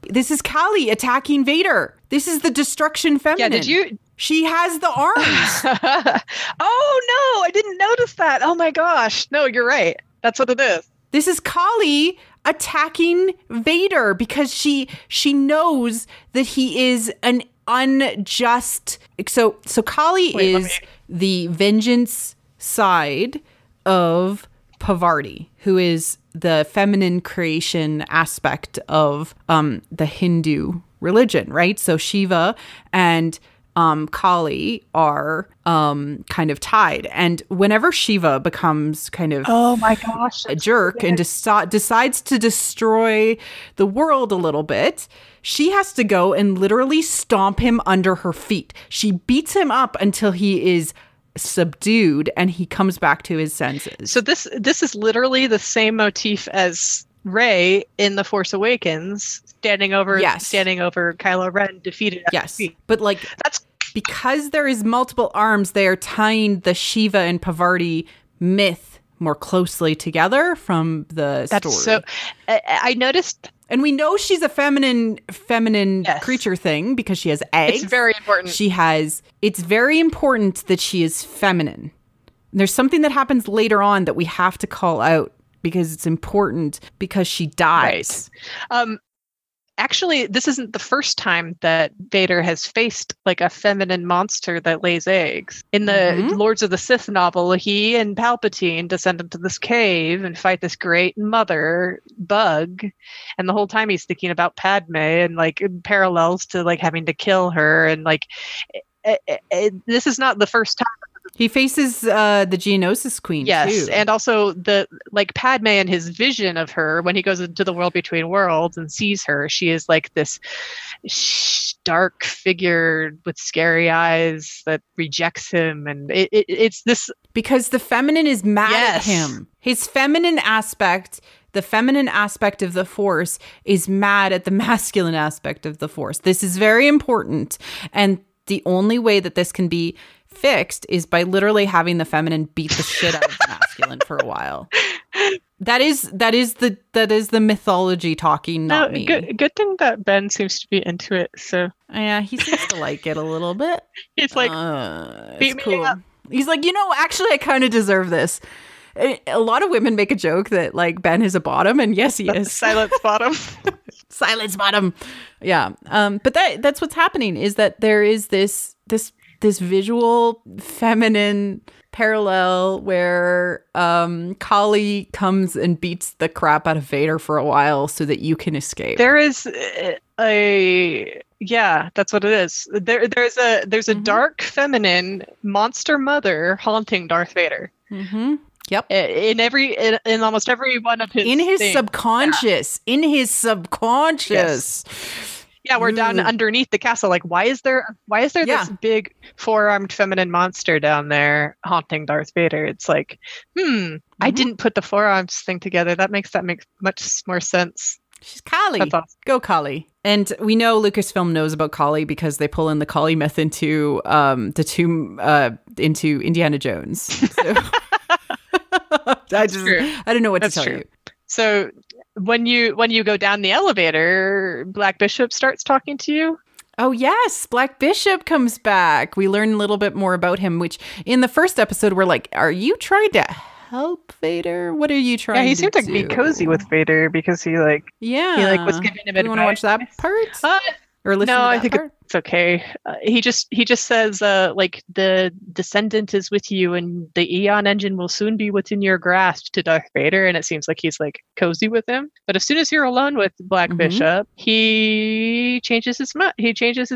This is Kali attacking Vader. This is the destruction feminine. Yeah, she has the arms. Oh, no. I didn't notice that. Oh, my gosh. No, you're right. That's what it is. This is Kali attacking Vader because she knows that he is an unjust. So Kali is the vengeance side of Parvati, who is the feminine creation aspect of the Hindu religion, right? So Shiva and Kali are kind of tied. And whenever Shiva becomes kind of a jerk and decides to destroy the world a little bit, she has to go and literally stomp him under her feet. She beats him up until he is subdued and he comes back to his senses. So this is literally the same motif as Rey in The Force Awakens standing over Kylo Ren defeated at his feet. But like that's because there is multiple arms, they are tying the Shiva and Parvati myth more closely together from the story. So I noticed. And we know she's a feminine creature thing because she has eggs. It's very important. It's very important that she is feminine. There's something that happens later on that we have to call out because it's important because she dies. Right. Actually, this isn't the first time that Vader has faced like a feminine monster that lays eggs. In the Lords of the Sith novel, he and Palpatine descend into this cave and fight this great mother bug. And the whole time he's thinking about Padme and like parallels to like having to kill her. And like, this is not the first time. He faces the Geonosis Queen, too. And also the Padme and his vision of her when he goes into the world between worlds and sees her. She is like this dark figure with scary eyes that rejects him, and it's this because the feminine is mad at him. His feminine aspect. The feminine aspect of the Force is mad at the masculine aspect of the Force. This is very important, and the only way that this can be fixed is by literally having the feminine beat the shit out of the masculine for a while. That is the mythology talking, not me. Good thing that Ben seems to be into it. So yeah, he seems to like it a little bit. He's like, beat me up. He's like, you know, actually, I kind of deserve this. A lot of women make a joke that like Ben is a bottom, and yes, he is. Silence bottom. Silence bottom. Yeah. But that's what's happening is that there is this visual feminine parallel where Kali comes and beats the crap out of Vader for a while so that you can escape. There is a that's what it is. There's a dark feminine monster mother haunting Darth Vader. Mm-hmm. Yep. In almost every one of his things. Subconscious. Yeah. In his subconscious. Yes. Yeah, we're down underneath the castle. Like, why is there this big four-armed feminine monster down there haunting Darth Vader? It's like, I didn't put the four-arms thing together. That makes much more sense. She's Kali. That's awesome. Go Kali. And we know Lucasfilm knows about Kali because they pull in the Kali myth into the tomb into Indiana Jones. So. I don't know what to tell you. So. When you go down the elevator, Black Bishop starts talking to you. Oh, yes. Black Bishop comes back. We learn a little bit more about him, which in the first episode, we're like, are you trying to help Vader? What are you trying to do? Yeah, he seemed to be cozy with Vader because he was giving him advice. You want to watch that part? Or listen to that part? It's okay. He just says, like, the descendant is with you and the Eon engine will soon be within your grasp to Darth Vader. And it seems like he's like cozy with him. But as soon as you're alone with Black Bishop, he changes his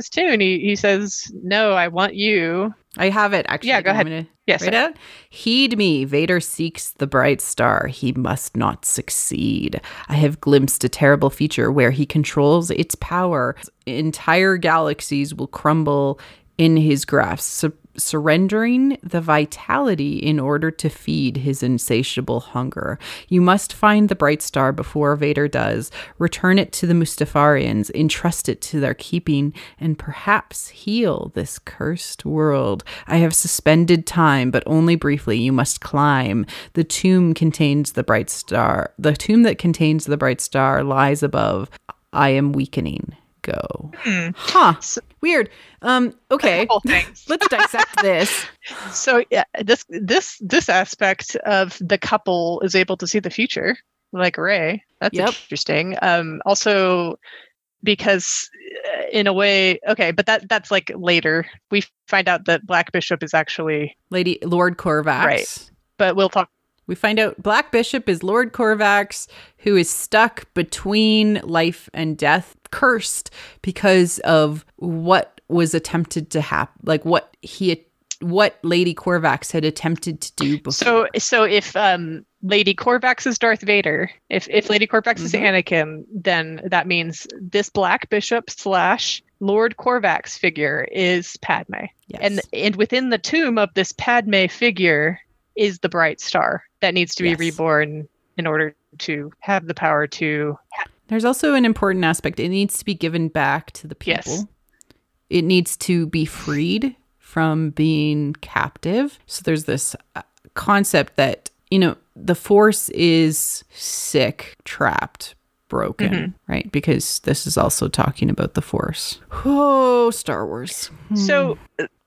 tune. He says, no, I want you. I have it. Actually, yeah, go ahead. Yes. Right. Heed me. Vader seeks the bright star. He must not succeed. I have glimpsed a terrible future where he controls its power. Entire galaxies will crumble in his grasp, surrendering the vitality in order to feed his insatiable hunger. You must find the bright star before Vader does. Return it to the Mustafarians, entrust it to their keeping, and perhaps heal this cursed world. I have suspended time, but only briefly. You must climb. The tomb contains the bright star. The tomb that contains the bright star lies above. I am weakening. Go. Huh. Weird. Okay. Let's dissect this. So yeah, this aspect of the couple is able to see the future, like Rey. That's interesting. Also because in a way, okay, but that's like later. We find out that Black Bishop is actually Lord Corvax. Right. But we'll talk. We find out Black Bishop is Lord Corvax, who is stuck between life and death, cursed because of what was attempted to happen, like what Lady Corvax had attempted to do before. So if Lady Corvax is Darth Vader, if Lady Corvax is Anakin, then that means this Black Bishop / Lord Corvax figure is Padme. Yes. And within the tomb of this Padme figure is the bright star that needs to be reborn in order to have the power to. There's also an important aspect. It needs to be given back to the people. Yes. It needs to be freed from being captive. So there's this concept that, you know, the Force is sick, trapped, broken, right? Because this is also talking about the Force. Oh, Star Wars. So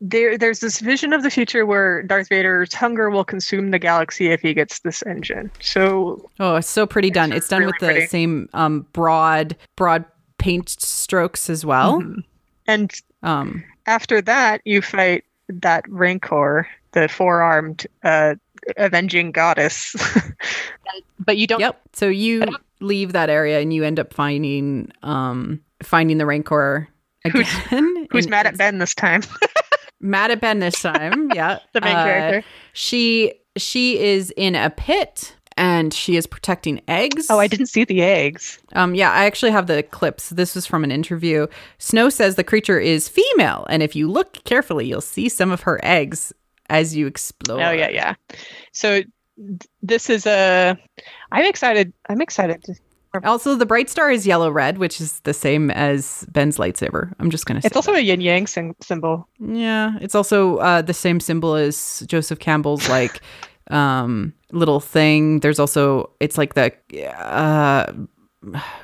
there's this vision of the future where Darth Vader's hunger will consume the galaxy if he gets this engine. So it's so pretty done. It's done really with the same broad paint strokes as well. And after that, you fight that Rancor, the four-armed avenging goddess. But you don't. Yep. So you leave that area and you end up finding the Rancor again. Who's mad at Ben this time? Mad at Ben this time. Yeah. The main character. She is in a pit and she is protecting eggs. Oh, I didn't see the eggs. Yeah, I actually have the clips. This was from an interview. Snow says the creature is female, and if you look carefully, you'll see some of her eggs as you explore. Oh yeah, yeah. So this is a. I'm excited. I'm excited. Also, the bright star is yellow-red, which is the same as Ben's lightsaber. I'm just going to say it's also that. A yin-yang symbol. Yeah, it's also the same symbol as Joseph Campbell's like little thing. There's also it's like the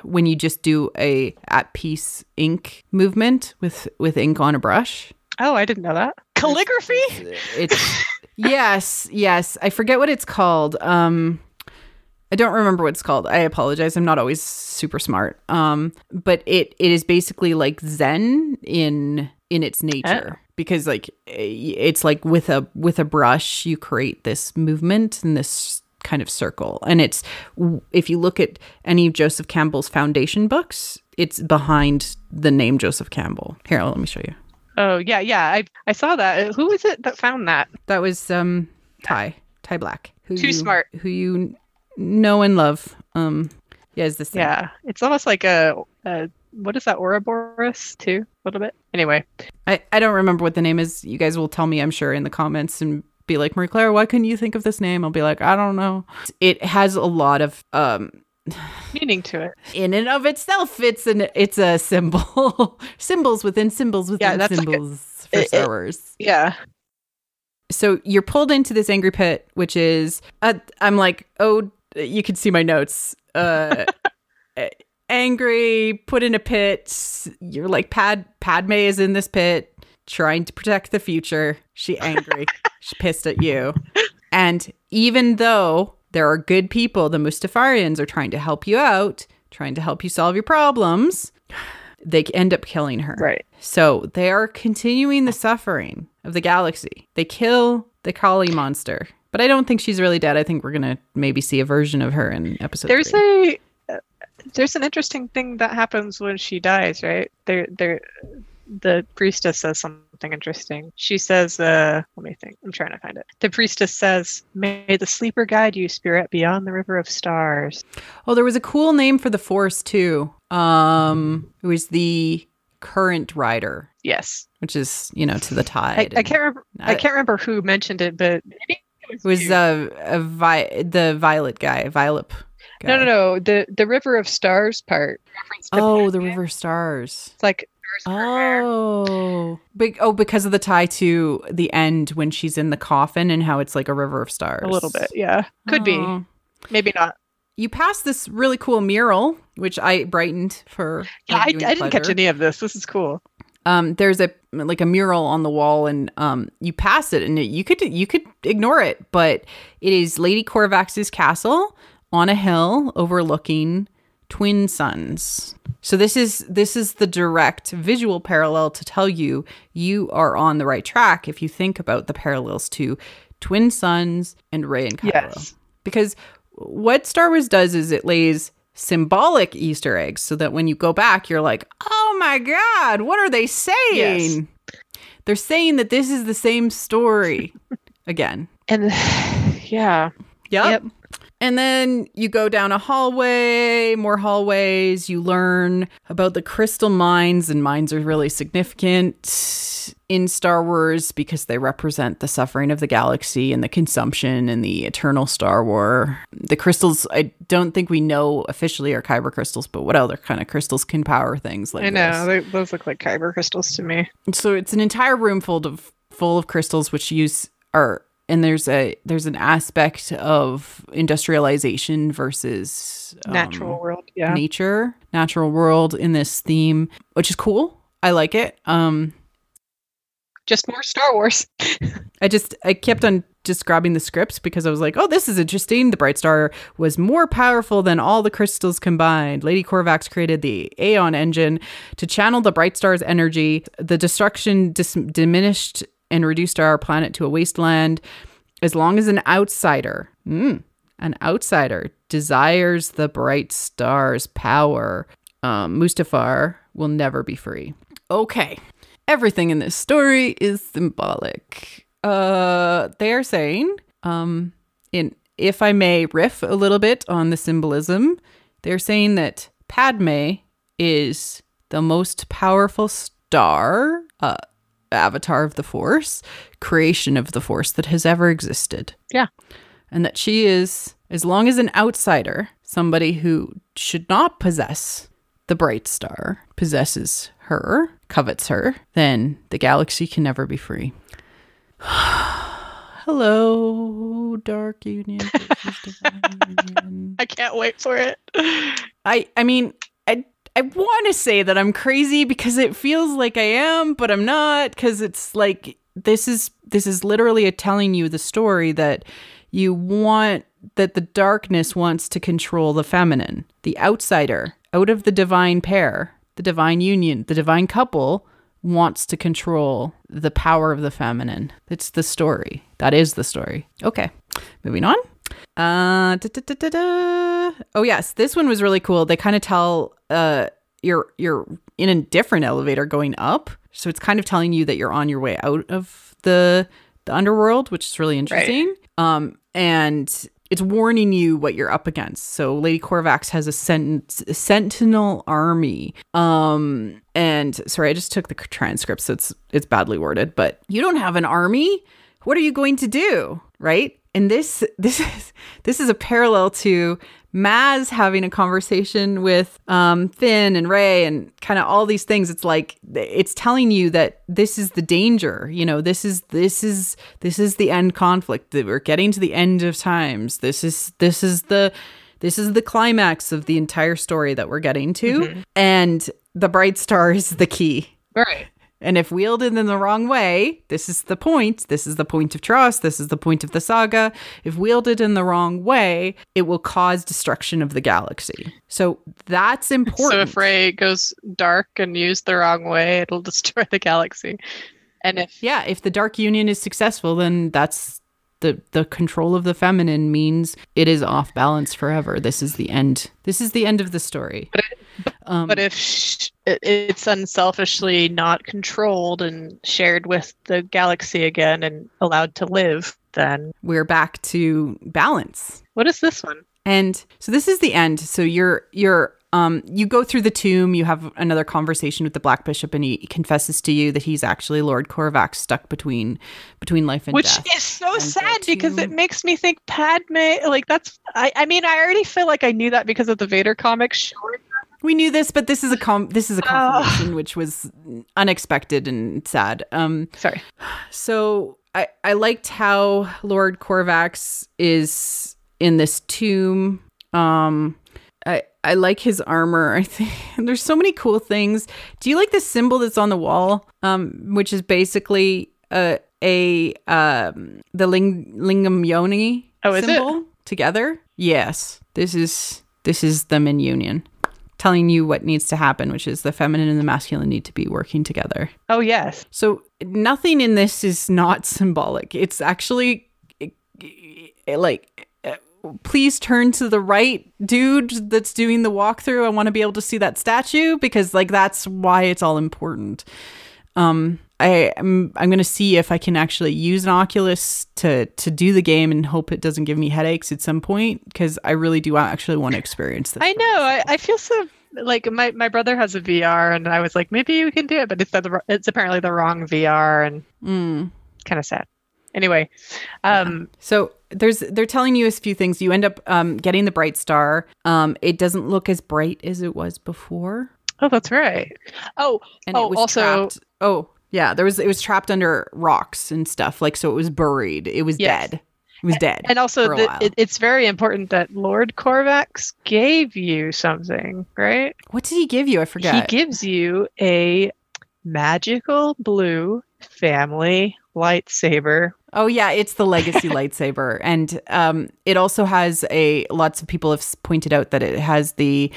when you just do a at-piece ink movement with ink on a brush. Oh, I didn't know that. Calligraphy? It's yes. I forget what it's called. I don't remember what it's called. I apologize. I'm not always super smart. But it is basically like Zen in its nature. because like it's like with a brush you create this movement and this kind of circle. And it's, if you look at any of Joseph Campbell's Foundation books, it's behind the name Joseph Campbell. Here, let me show you. Oh yeah, yeah, I saw that. Who was it that found that? That was Ty Black. Who Too you, smart. Who you know and love. Yeah, is this thing. Yeah, it's almost like a what is that, Ouroboros too? A little bit. Anyway, I don't remember what the name is. You guys will tell me, I'm sure, in the comments, and be like, Marie Claire, why couldn't you think of this name? I'll be like, I don't know. It has a lot of meaning to it. In and of itself, it's a symbol. Symbols within symbols within symbols, like for Star Wars. Yeah. So you're pulled into this angry pit, which is I'm like, oh, you can see my notes. Angry, put in a pit. You're like, Padme is in this pit trying to protect the future. She angry. She pissed at you. And even though there are good people, the Mustafarians are trying to help you out, trying to help you solve your problems, they end up killing her. Right. So they are continuing the suffering of the galaxy. They kill the Kali monster. But I don't think she's really dead. I think we're going to maybe see a version of her in episode three. There's an interesting thing that happens when she dies, right? The priestess says something interesting. She says, let me think. I'm trying to find it. The priestess says, "May the sleeper guide you, spirit, beyond the river of stars." Oh, there was a cool name for the Force, too. It was the Current Rider. Yes. Which is, you know, to the tide. I can't remember. I can't remember who mentioned it, but maybe it was the Violet guy, Violet. Guy. No, the River of Stars part. Oh, the River of Stars. It's like oh, because of the tie to the end when she's in the coffin and how it's like a river of stars. A little bit, yeah, could be, maybe not. You pass this really cool mural, which I brightened for. Yeah, I didn't catch any of this. This is cool. There's a mural on the wall, and you pass it, and you could ignore it, but it is Lady Corvax's castle on a hill overlooking twin suns. So this is the direct visual parallel to tell you you are on the right track if you think about the parallels to twin suns and Rey and Kylo. Yes. Because what Star Wars does is it lays symbolic Easter eggs so that when you go back, you're like, oh my God, what are they saying? Yes. They're saying that this is the same story again. And yeah. Yep. And then you go down a hallway, more hallways. You learn about the crystal mines, and mines are really significant in Star Wars because they represent the suffering of the galaxy and the consumption and the eternal Star War. The crystals, I don't think we know officially are kyber crystals, but what other kind of crystals can power things like this? I know, those look like kyber crystals to me. So it's an entire room full of crystals, which and there's an aspect of industrialization versus natural world in this theme, which is cool. I like it. Just more Star Wars. I kept on just grabbing the scripts because I was like, oh, this is interesting. The Bright Star was more powerful than all the crystals combined. Lady Corvax created the Aeon engine to channel the Bright Star's energy. The destruction diminished and reduced our planet to a wasteland. As long as an outsider desires the Bright Star's power, Mustafar will never be free. Okay. Everything in this story is symbolic. They are saying, if I may riff a little bit on the symbolism, they're saying that Padme is the most powerful star, avatar of the Force, creation of the Force that has ever existed. Yeah. And that she is, as long as an outsider, somebody who should not possess the Bright Star, possesses her, covets her, then the galaxy can never be free. Hello, Dark Union. I can't wait for it. I mean, I want to say that I'm crazy because it feels like I am, but I'm not, because it's like this is literally telling you the story that that the darkness wants to control the feminine, the outsider, out of the divine pair, the divine union, the divine couple wants to control the power of the feminine. It's the story. That is the story. Okay, moving on. Oh yes, this one was really cool. They kind of tell you're in a different elevator going up, so it's kind of telling you that you're on your way out of the underworld, which is really interesting. Right. And it's warning you what you're up against. So Lady Corvax has a sentinel army. And sorry, I just took the transcript, so it's badly worded, but you don't have an army. What are you going to do? Right? And this is a parallel to Maz having a conversation with Finn and Rey and kind of all these things. It's like it's telling you that this is the danger. You know, this is the end conflict. We're getting to the end of times. This is the climax of the entire story that we're getting to. Mm-hmm. And the Bright Star is the key. Right. And if wielded in the wrong way, this is the point. This is the point of trust. This is the point of the saga. If wielded in the wrong way, it will cause destruction of the galaxy. So that's important. So if Rey goes dark and used the wrong way, it'll destroy the galaxy. And if the Dark Union is successful, then that's the control of the feminine means it is off balance forever. This is the end. This is the end of the story. But if it's unselfishly not controlled and shared with the galaxy again and allowed to live, then we're back to balance. What is this one? And so this is the end. So you go through the tomb, you have another conversation with the Black Bishop, and he confesses to you that he's actually Lord Corvax, stuck between life and death. Which is so sad, because it makes me think Padme, like that's, I mean, I already feel like I knew that because of the Vader comic short. We knew this, but this is a confirmation which was unexpected and sad. Sorry. So I liked how Lord Corvax is in this tomb. I like his armor. I think there's so many cool things. Do you like the symbol that's on the wall? Which is basically the Lingam Yoni symbol is it? Together. Yes. This is them in union, telling you what needs to happen, which is the feminine and the masculine need to be working together. Oh, yes. So nothing in this is not symbolic. It's actually like, please turn to the right, dude, that's doing the walkthrough. I want to be able to see that statue, because like that's why it's all important. I'm going to see if I can actually use an Oculus to do the game and hope it doesn't give me headaches at some point, because I really do actually want to experience this. I know. I feel so, like my brother has a VR, and I was like, maybe you can do it, but it's apparently the wrong VR, and kind of sad. Anyway, yeah. So they're telling you a few things. You end up getting the Bright Star. It doesn't look as bright as it was before. Oh, that's right. Yeah, it was trapped under rocks and stuff, like, so it was buried. It was dead. It was dead. And also it's very important that Lord Corvax gave you something, right? What did he give you? I forget. He gives you a magical blue family lightsaber. Oh yeah, it's the legacy lightsaber, and it also has lots of people have pointed out that it has the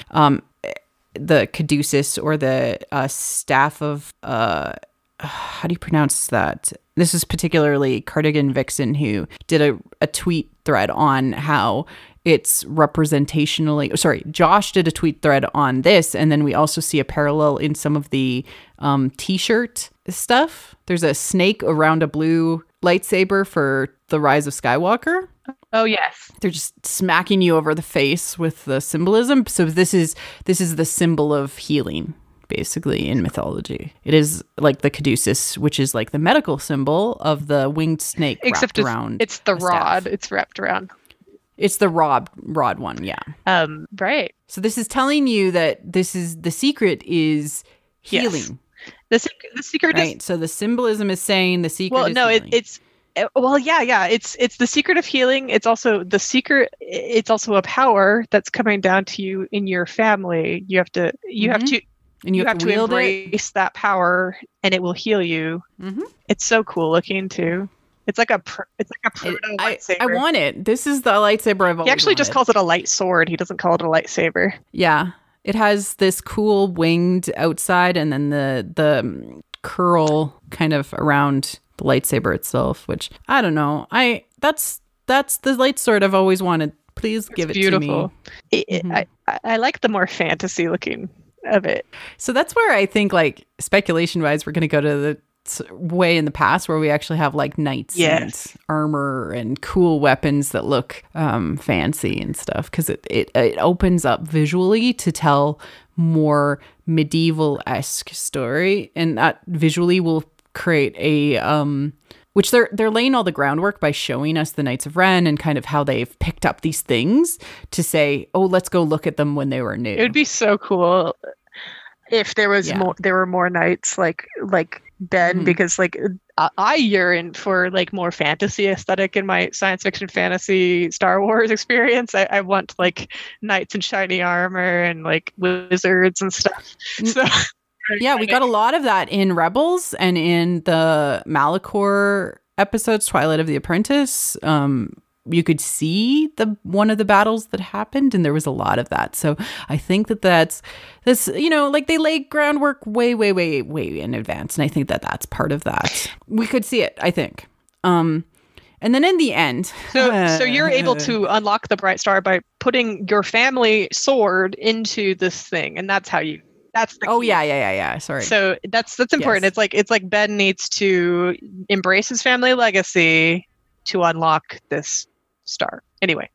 caduceus, or the staff of how do you pronounce that? This is particularly Cardigan Vixen, who did a tweet thread on how it's representationally... Sorry, Josh did a tweet thread on this, and then we also see a parallel in some of the T-shirt stuff. There's a snake around a blue lightsaber for The Rise of Skywalker. Oh, yes. They're just smacking you over the face with the symbolism. So this is the symbol of healing, basically, in mythology. It is like the caduceus, which is like the medical symbol of the winged snake. Except it's the rod. It's wrapped around. It's the rod one, yeah. Right. So this is telling you that this is the secret is healing. Yes. The secret right? is... So the symbolism is saying the secret is healing. It's the secret of healing. It's also the secret. It's also a power that's coming down to you in your family. You have to embrace that power, and it will heal you. Mm-hmm. It's so cool looking too. It's like a proto lightsaber. I want it. This is the lightsaber I've always wanted. He actually just calls it a light sword. He doesn't call it a lightsaber. Yeah, it has this cool winged outside, and then the curl kind of around the lightsaber itself, which I don't know. That's the light sword I've always wanted. Please give it to me. Beautiful. Mm-hmm. I like the more fantasy looking of it. So that's where I think, like, speculation wise, we're going to go to the way in the past where we actually have like knights and armor and cool weapons that look fancy and stuff, because it opens up visually to tell more medieval-esque story, and that visually will create a which they're laying all the groundwork by showing us the Knights of Ren and kind of how they've picked up these things to say, oh, let's go look at them when they were new. It would be so cool if there was more, there were more knights like Ben, because like I yearn for like more fantasy aesthetic in my science fiction fantasy Star Wars experience. I want like knights in shiny armor and like wizards and stuff. So yeah, we got a lot of that in Rebels and in the Malachor episodes, Twilight of the Apprentice. You could see one of the battles that happened, and there was a lot of that. So I think that's you know, like, they lay groundwork way in advance, and I think that's part of that. We could see it, I think. And then in the end, so you're able to unlock the Bright Star by putting your family sword into this thing, and that's how you. That's the key. Oh yeah. Sorry. So that's important. Yes. It's like Ben needs to embrace his family legacy to unlock this star. Anyway.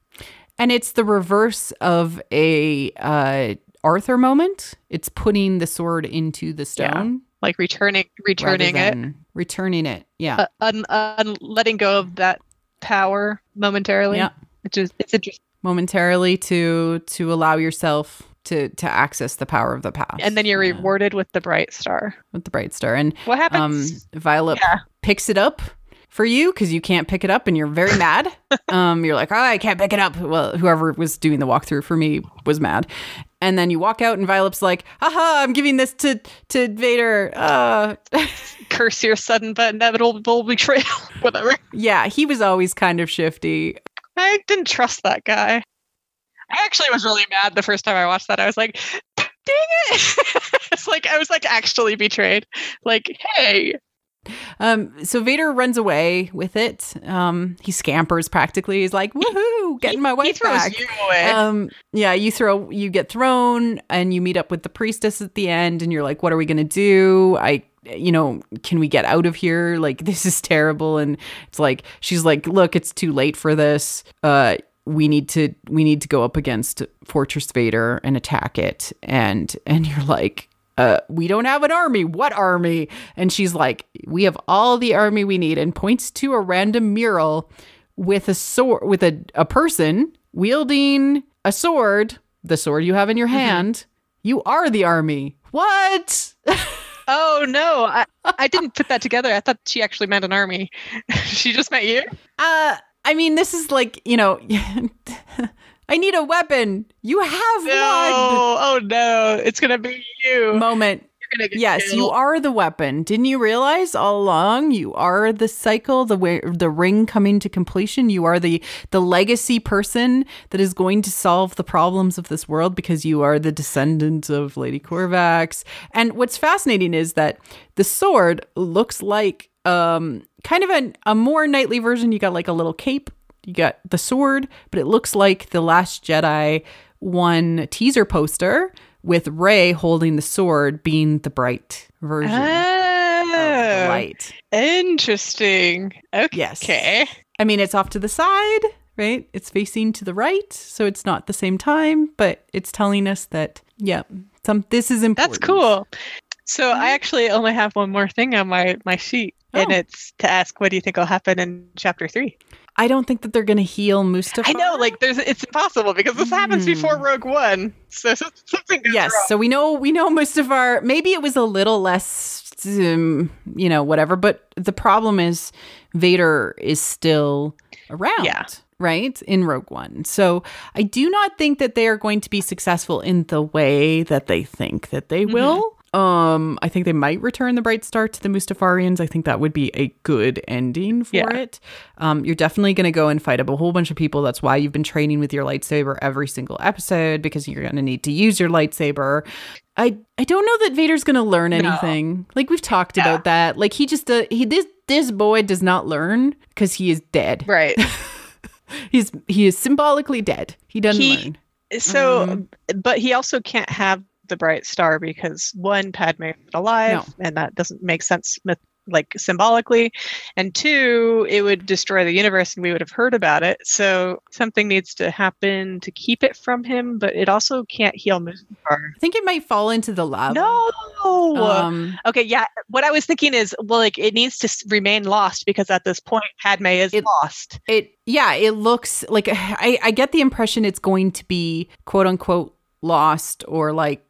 And it's the reverse of a Arthur moment. It's putting the sword into the stone. Yeah. Like returning it. Yeah. Letting go of that power momentarily. Yeah. It's interesting. Momentarily to allow yourself to access the power of the past. And then you're rewarded with the Bright Star. And what happens? Violet picks it up. For you, because you can't pick it up and you're very mad. You're like, oh, I can't pick it up. Well, whoever was doing the walkthrough for me was mad. And then you walk out and Violet's like, haha, I'm giving this to Vader. Curse your sudden but inevitable betrayal. Whatever. Yeah, he was always kind of shifty. I didn't trust that guy. I actually was really mad the first time I watched that. I was like, dang it. It's like I was like actually betrayed. Like, hey. So Vader runs away with it. He scampers practically. He's like, woohoo, getting my wife back. He throws you away. You get thrown and you meet up with the priestess at the end and you're like, what are we going to do? Can we get out of here? Like, this is terrible. And it's like, she's like, look, it's too late for this. We need to go up against Fortress Vader and attack it. And you're like, we don't have an army. What army? And she's like, we have all the army we need, and points to a random mural with a sword, with a person wielding a sword, the sword you have in your hand. You are the army. What? Oh, no. I didn't put that together. I thought she actually meant an army. She just meant you? I mean, this is like, you know... I need a weapon. You have one. Oh, no. It's going to be you. Moment. You're gonna get killed. You are the weapon. Didn't you realize all along you are the cycle, the ring coming to completion? You are the legacy person that is going to solve the problems of this world because you are the descendant of Lady Corvax. And what's fascinating is that the sword looks like kind of a more knightly version. You got like a little cape. You got the sword, but it looks like the Last Jedi one teaser poster with Rey holding the sword being the bright version of the light. Interesting. Okay. Yes. I mean, it's off to the side, right? It's facing to the right, so it's not the same time, but it's telling us that, this is important. That's cool. So I actually only have one more thing on my sheet, and it's to ask, what do you think will happen in Chapter 3? I don't think that they're going to heal Mustafar. I know, like, it's impossible because this happens before Rogue One. So something goes wrong. So we know Mustafar. Maybe it was a little less, whatever. But the problem is Vader is still around, right, in Rogue One. So I do not think that they are going to be successful in the way that they think that they will. I think they might return the Bright Star to the Mustafarians. I think that would be a good ending for it. You're definitely going to go and fight up a whole bunch of people. That's why you've been training with your lightsaber every single episode, because you're going to need to use your lightsaber. I don't know that Vader's going to learn anything. No. Like, we've talked about that. Like, he just this boy does not learn because he is dead. Right. he is symbolically dead. He doesn't learn. So, but he also can't have the Bright Star because, one, Padme is alive, and that doesn't make sense, like, symbolically, and two, it would destroy the universe and we would have heard about it. So something needs to happen to keep it from him, but it also can't heal Mustafar. I think it might fall into the lava. No. Okay, yeah. What I was thinking is, well, like, it needs to remain lost, because at this point Padme is lost. It looks like, I get the impression it's going to be quote unquote lost, or like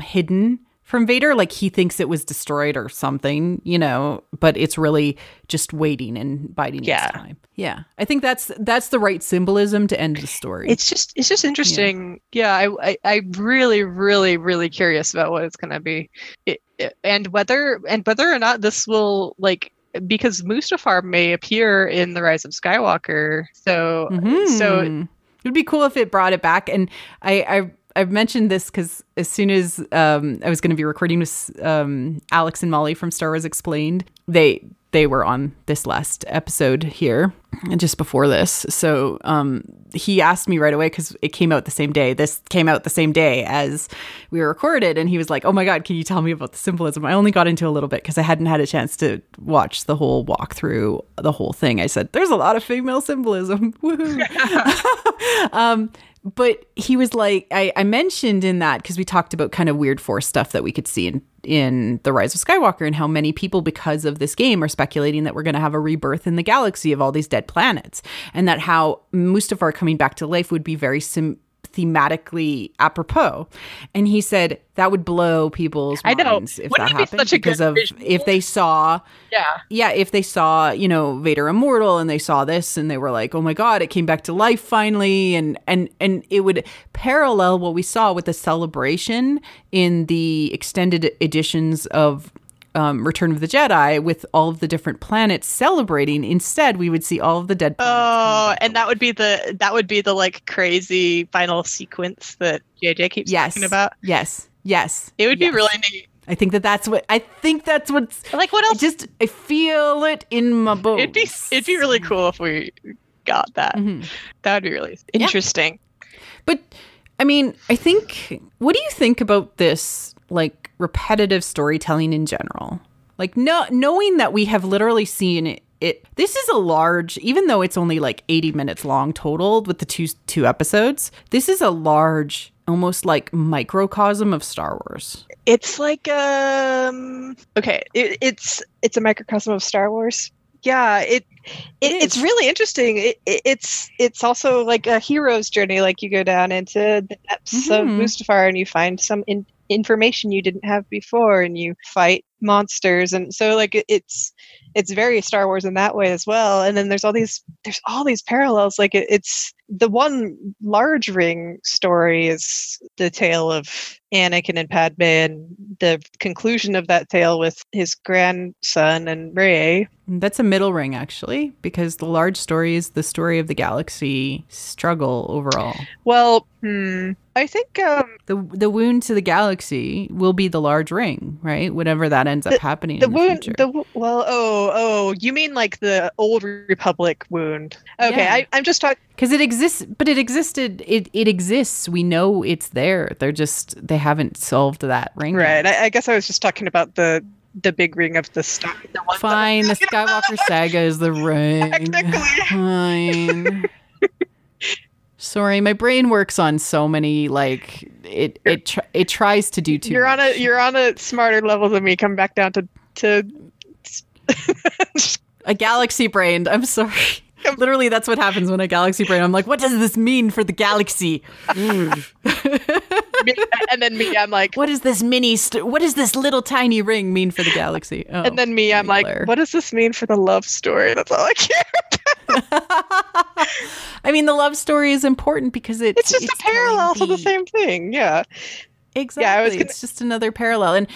hidden from Vader. Like, he thinks it was destroyed or something, you know, but it's really just waiting and biding its time. Yeah. I think that's the right symbolism to end the story. It's just interesting. Yeah. I'm really, really, really curious about what it's going to be, and whether or not this will, like, because Mustafar may appear in The Rise of Skywalker. So, so it would be cool if it brought it back. And I've mentioned this because as soon as I was going to be recording with Alex and Molly from Star Wars Explained, they were on this last episode here and just before this. So he asked me right away, because it came out the same day. This came out the same day as we recorded. And he was like, oh my God, can you tell me about the symbolism? I only got into a little bit because I hadn't had a chance to watch the whole walkthrough, the whole thing. I said, there's a lot of female symbolism. Woohoo. But he was like, I mentioned in that, because we talked about kind of weird Force stuff that we could see in The Rise of Skywalker, and how many people, because of this game, are speculating that we're going to have a rebirth in the galaxy of all these dead planets, and that how Mustafar coming back to life would be very thematically apropos. And he said that would blow people's minds if that happened, because of if they saw if they saw, you know, Vader Immortal, and they saw this and they were like, oh my God, it came back to life finally, and it would parallel what we saw with the celebration in the extended editions of Return of the Jedi, with all of the different planets celebrating. Instead, we would see all of the dead planets. Oh, and that would be the like crazy final sequence that JJ keeps talking about. Yes. It would be really neat. I think that's what's like, what else? I feel it in my bones. It'd be really cool if we got that. That would be really interesting. But I mean, I think, what do you think about this, like, repetitive storytelling in general? Like, knowing that we have literally seen it. This is a large, even though it's only like 80 minutes long total with the two episodes, this is a large, almost like microcosm of Star Wars. It's like, it's a microcosm of Star Wars. Yeah, it's really interesting. It's also like a hero's journey. Like, you go down into the depths of Mustafar and you find some information you didn't have before, and you fight monsters, and so, like, it's very Star Wars in that way as well. And then there's all these parallels. Like, it's the one large Ring story is the tale of Anakin and Padme, and the conclusion of that tale with his grandson and Rey. That's a middle Ring, actually, because the large story is the story of the galaxy struggle overall. Well, I think the wound to the galaxy will be the large Ring, right? Whatever that ends up happening. You mean like the old Republic wound? Okay, yeah. I'm just talking because it exists, but it exists. We know it's there. They haven't solved that Ring, right? I guess I was just talking about the big Ring of the Star. Fine, the Skywalker saga is the Ring. Technically, fine. Sorry, my brain works on so many, like, it tries to do too much. You're on a smarter level than me. Come back down to a galaxy brain. I'm sorry. Literally, that's what happens when I galaxy brain. I'm like, what does this mean for the galaxy? And then me, I'm like, what does this little tiny Ring mean for the galaxy? Oh, and then me, I'm like, what does this mean for the love story? That's all I care about. I mean, the love story is important because it's just a parallel to the same thing. Yeah. Exactly. Yeah, it's just another parallel. And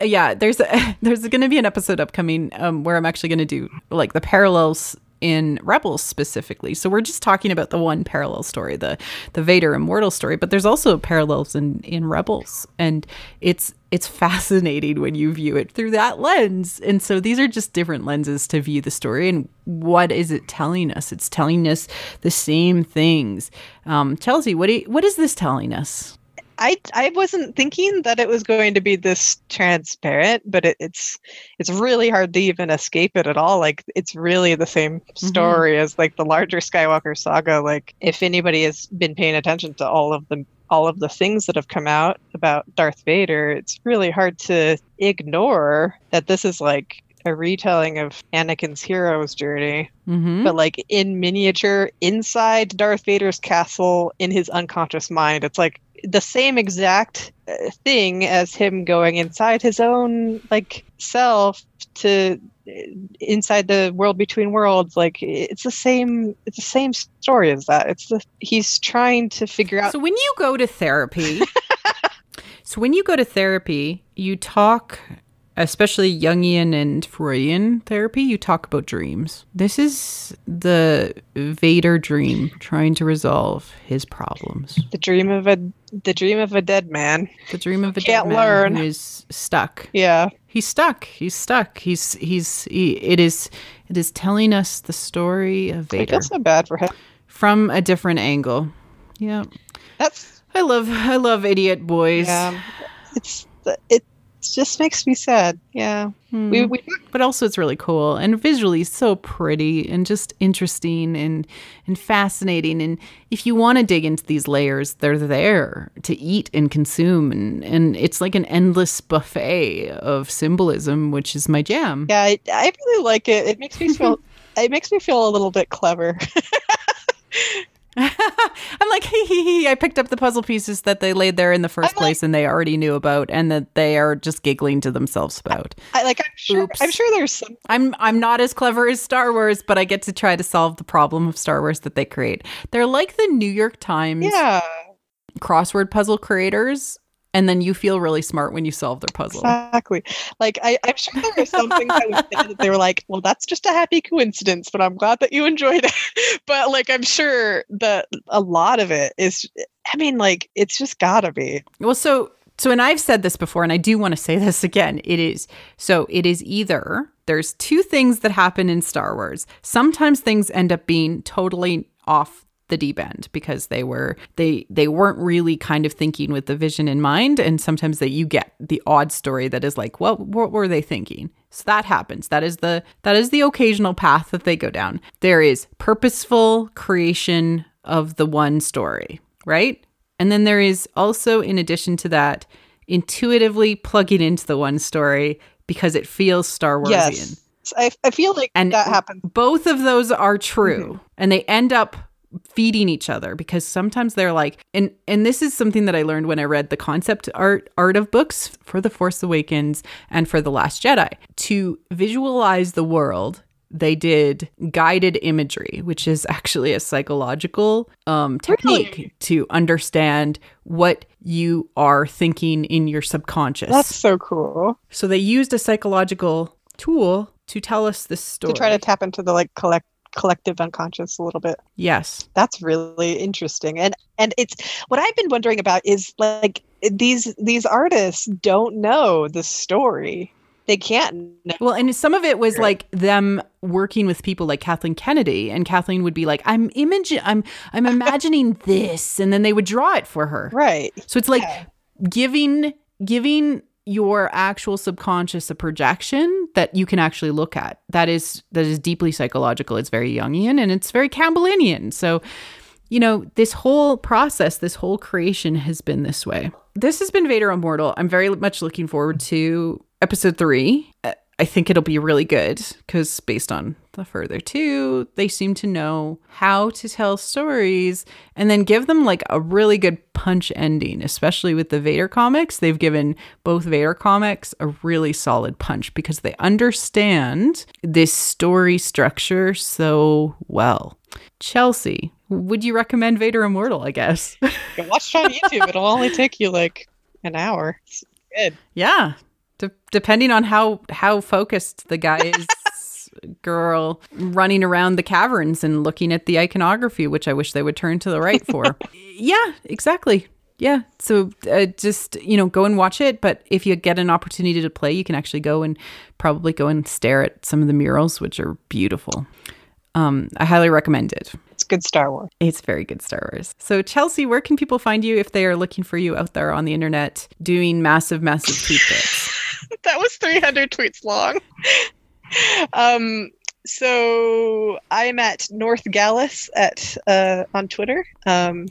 yeah, there's going to be an episode upcoming where I'm actually going to do like the parallels in Rebels specifically. So we're just talking about the one parallel story, the Vader Immortal story, but there's also parallels in Rebels, and it's fascinating when you view it through that lens. And so these are just different lenses to view the story. And what is it telling us? It's telling us the same things. Chelsea, what is this telling us? I wasn't thinking that it was going to be this transparent, but it's really hard to even escape it at all. Like, it's really the same story as like the larger Skywalker saga. Like, if anybody has been paying attention to all of the things that have come out about Darth Vader, it's really hard to ignore that this is like a retelling of Anakin's hero's journey, but like in miniature, inside Darth Vader's castle, in his unconscious mind. It's like the same exact thing as him going inside his own like self to inside the world between worlds. Like, it's the same story as that. He's trying to figure out. So when you go to therapy, you talk, especially Jungian and Freudian therapy, you talk about dreams. This is the Vader dream trying to resolve his problems. The dream of a dead man. The dream of a dead man who is stuck. Yeah. He's stuck. He's stuck. It is telling us the story of Vader. I feel so bad for him. From a different angle. Yeah. I love idiot boys. Yeah. It just makes me sad. Yeah. But also it's really cool, and visually so pretty, and just interesting and fascinating. And if you want to dig into these layers, they're there to eat and consume, and it's like an endless buffet of symbolism, which is my jam. Yeah, I really like it. It makes me feel a little bit clever. I'm like, hee hee hee, I picked up the puzzle pieces that they laid there in the first place, and they already knew about, and that they are just giggling to themselves about. I'm sure there's some. I'm not as clever as Star Wars, but I get to try to solve the problem of Star Wars that they create. They're like the New York Times crossword puzzle creators, and then you feel really smart when you solve their puzzle. Exactly. Like, I'm sure there was something that they were like, well, that's just a happy coincidence, but I'm glad that you enjoyed it. But like, I'm sure that a lot of it is, I mean, like, it's just gotta be. Well, so, and I've said this before, and I do want to say this again. It is either there's two things that happen in Star Wars. Sometimes things end up being totally off the deep end because they weren't really kind of thinking with the vision in mind, and sometimes that you get the odd story that is like, what were they thinking? So that happens. That is the occasional path that they go down. There is purposeful creation of the one story, right? And then there is also, in addition to that, intuitively plugging into the one story because it feels Star Warsian. Yes. I feel like that happens. Both of those are true, and they end up feeding each other, because sometimes they're like, and this is something that I learned when I read the concept art of books for The Force Awakens and for The Last Jedi. To visualize the world, they did guided imagery, which is actually a psychological technique to understand what you are thinking in your subconscious. That's so cool. So they used a psychological tool to tell us this story. To try to tap into the like collective unconscious a little bit. Yes. That's really interesting. And it's what I've been wondering about is like these artists don't know the story. They can't know. Well, and some of it was like them working with people like Kathleen Kennedy, and Kathleen would be like, I'm imagining this, and then they would draw it for her. Right. So it's like giving your actual subconscious a projection that you can actually look at. That is deeply psychological. It's very Jungian, and it's very Campbellian. So, you know, this whole process, this whole creation has been this way. This has been Vader Immortal. I'm very much looking forward to episode 3. I think it'll be really good, because based on the further two, they seem to know how to tell stories and then give them like a really good punch ending, especially with the Vader comics. They've given both Vader comics a really solid punch because they understand this story structure so well. Chelsea, would you recommend Vader Immortal, I guess? Watch it on YouTube. It'll only take you like an hour. It's good. Yeah. Depending on how focused the guy is. Girl running around the caverns and looking at the iconography, which I wish they would turn to the right for. Yeah, exactly. Yeah. So just, go and watch it. But if you get an opportunity to play, you can actually go and stare at some of the murals, which are beautiful. I highly recommend it. It's good Star Wars. It's very good Star Wars. So Chelsea, where can people find you if they are looking for you out there on the internet doing massive, massive tweet bits? That was 300 tweets long. So I'm at North Gallus on Twitter, and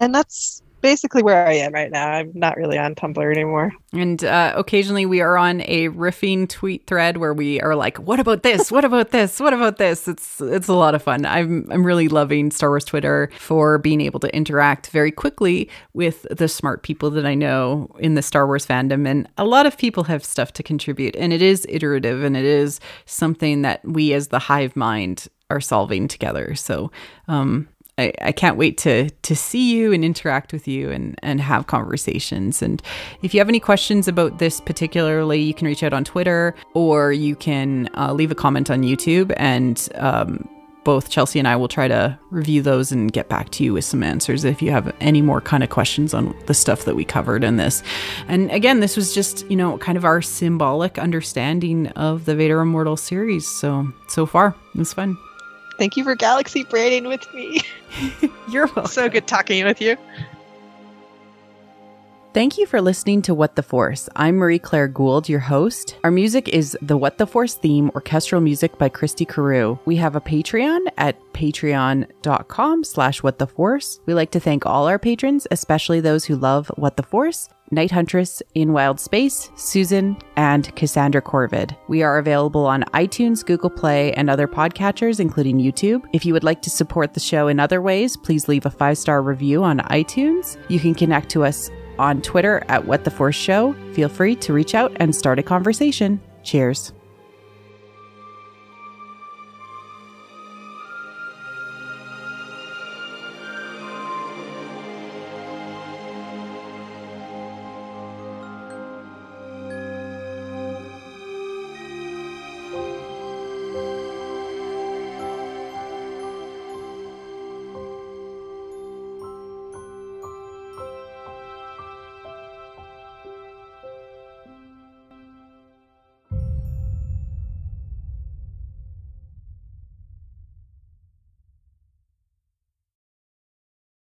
that's basically where I am right now. I'm not really on Tumblr anymore. And occasionally we are on a riffing tweet thread where we are like, "What about this? What about this? What about this?" It's a lot of fun. I'm really loving Star Wars Twitter for being able to interact very quickly with the smart people that I know in the Star Wars fandom. And a lot of people have stuff to contribute, and it is iterative, and it is something that we as the hive mind are solving together. So, I can't wait to see you and interact with you and have conversations. And if you have any questions about this particularly, you can reach out on Twitter, or you can leave a comment on YouTube, and both Chelsea and I will try to review those and get back to you with some answers if you have any more kind of questions on the stuff that we covered in this. And again, this was just, kind of our symbolic understanding of the Vader Immortal series. So far, it was fun. Thank you for galaxy braiding with me. You're welcome. So good talking with you. Thank you for listening to What the Force. I'm Marie-Claire Gould, your host. Our music is the What the Force theme, orchestral music by Christy Carew. We have a Patreon at patreon.com/whattheforce. We like to thank all our patrons, especially those who love What the Force: Night Huntress, In Wild Space, Susan, and Cassandra Corvid. We are available on iTunes, Google Play, and other podcatchers, including YouTube. If you would like to support the show in other ways, please leave a 5-star review on iTunes. You can connect to us on Twitter at What the Force Show. Feel free to reach out and start a conversation. Cheers.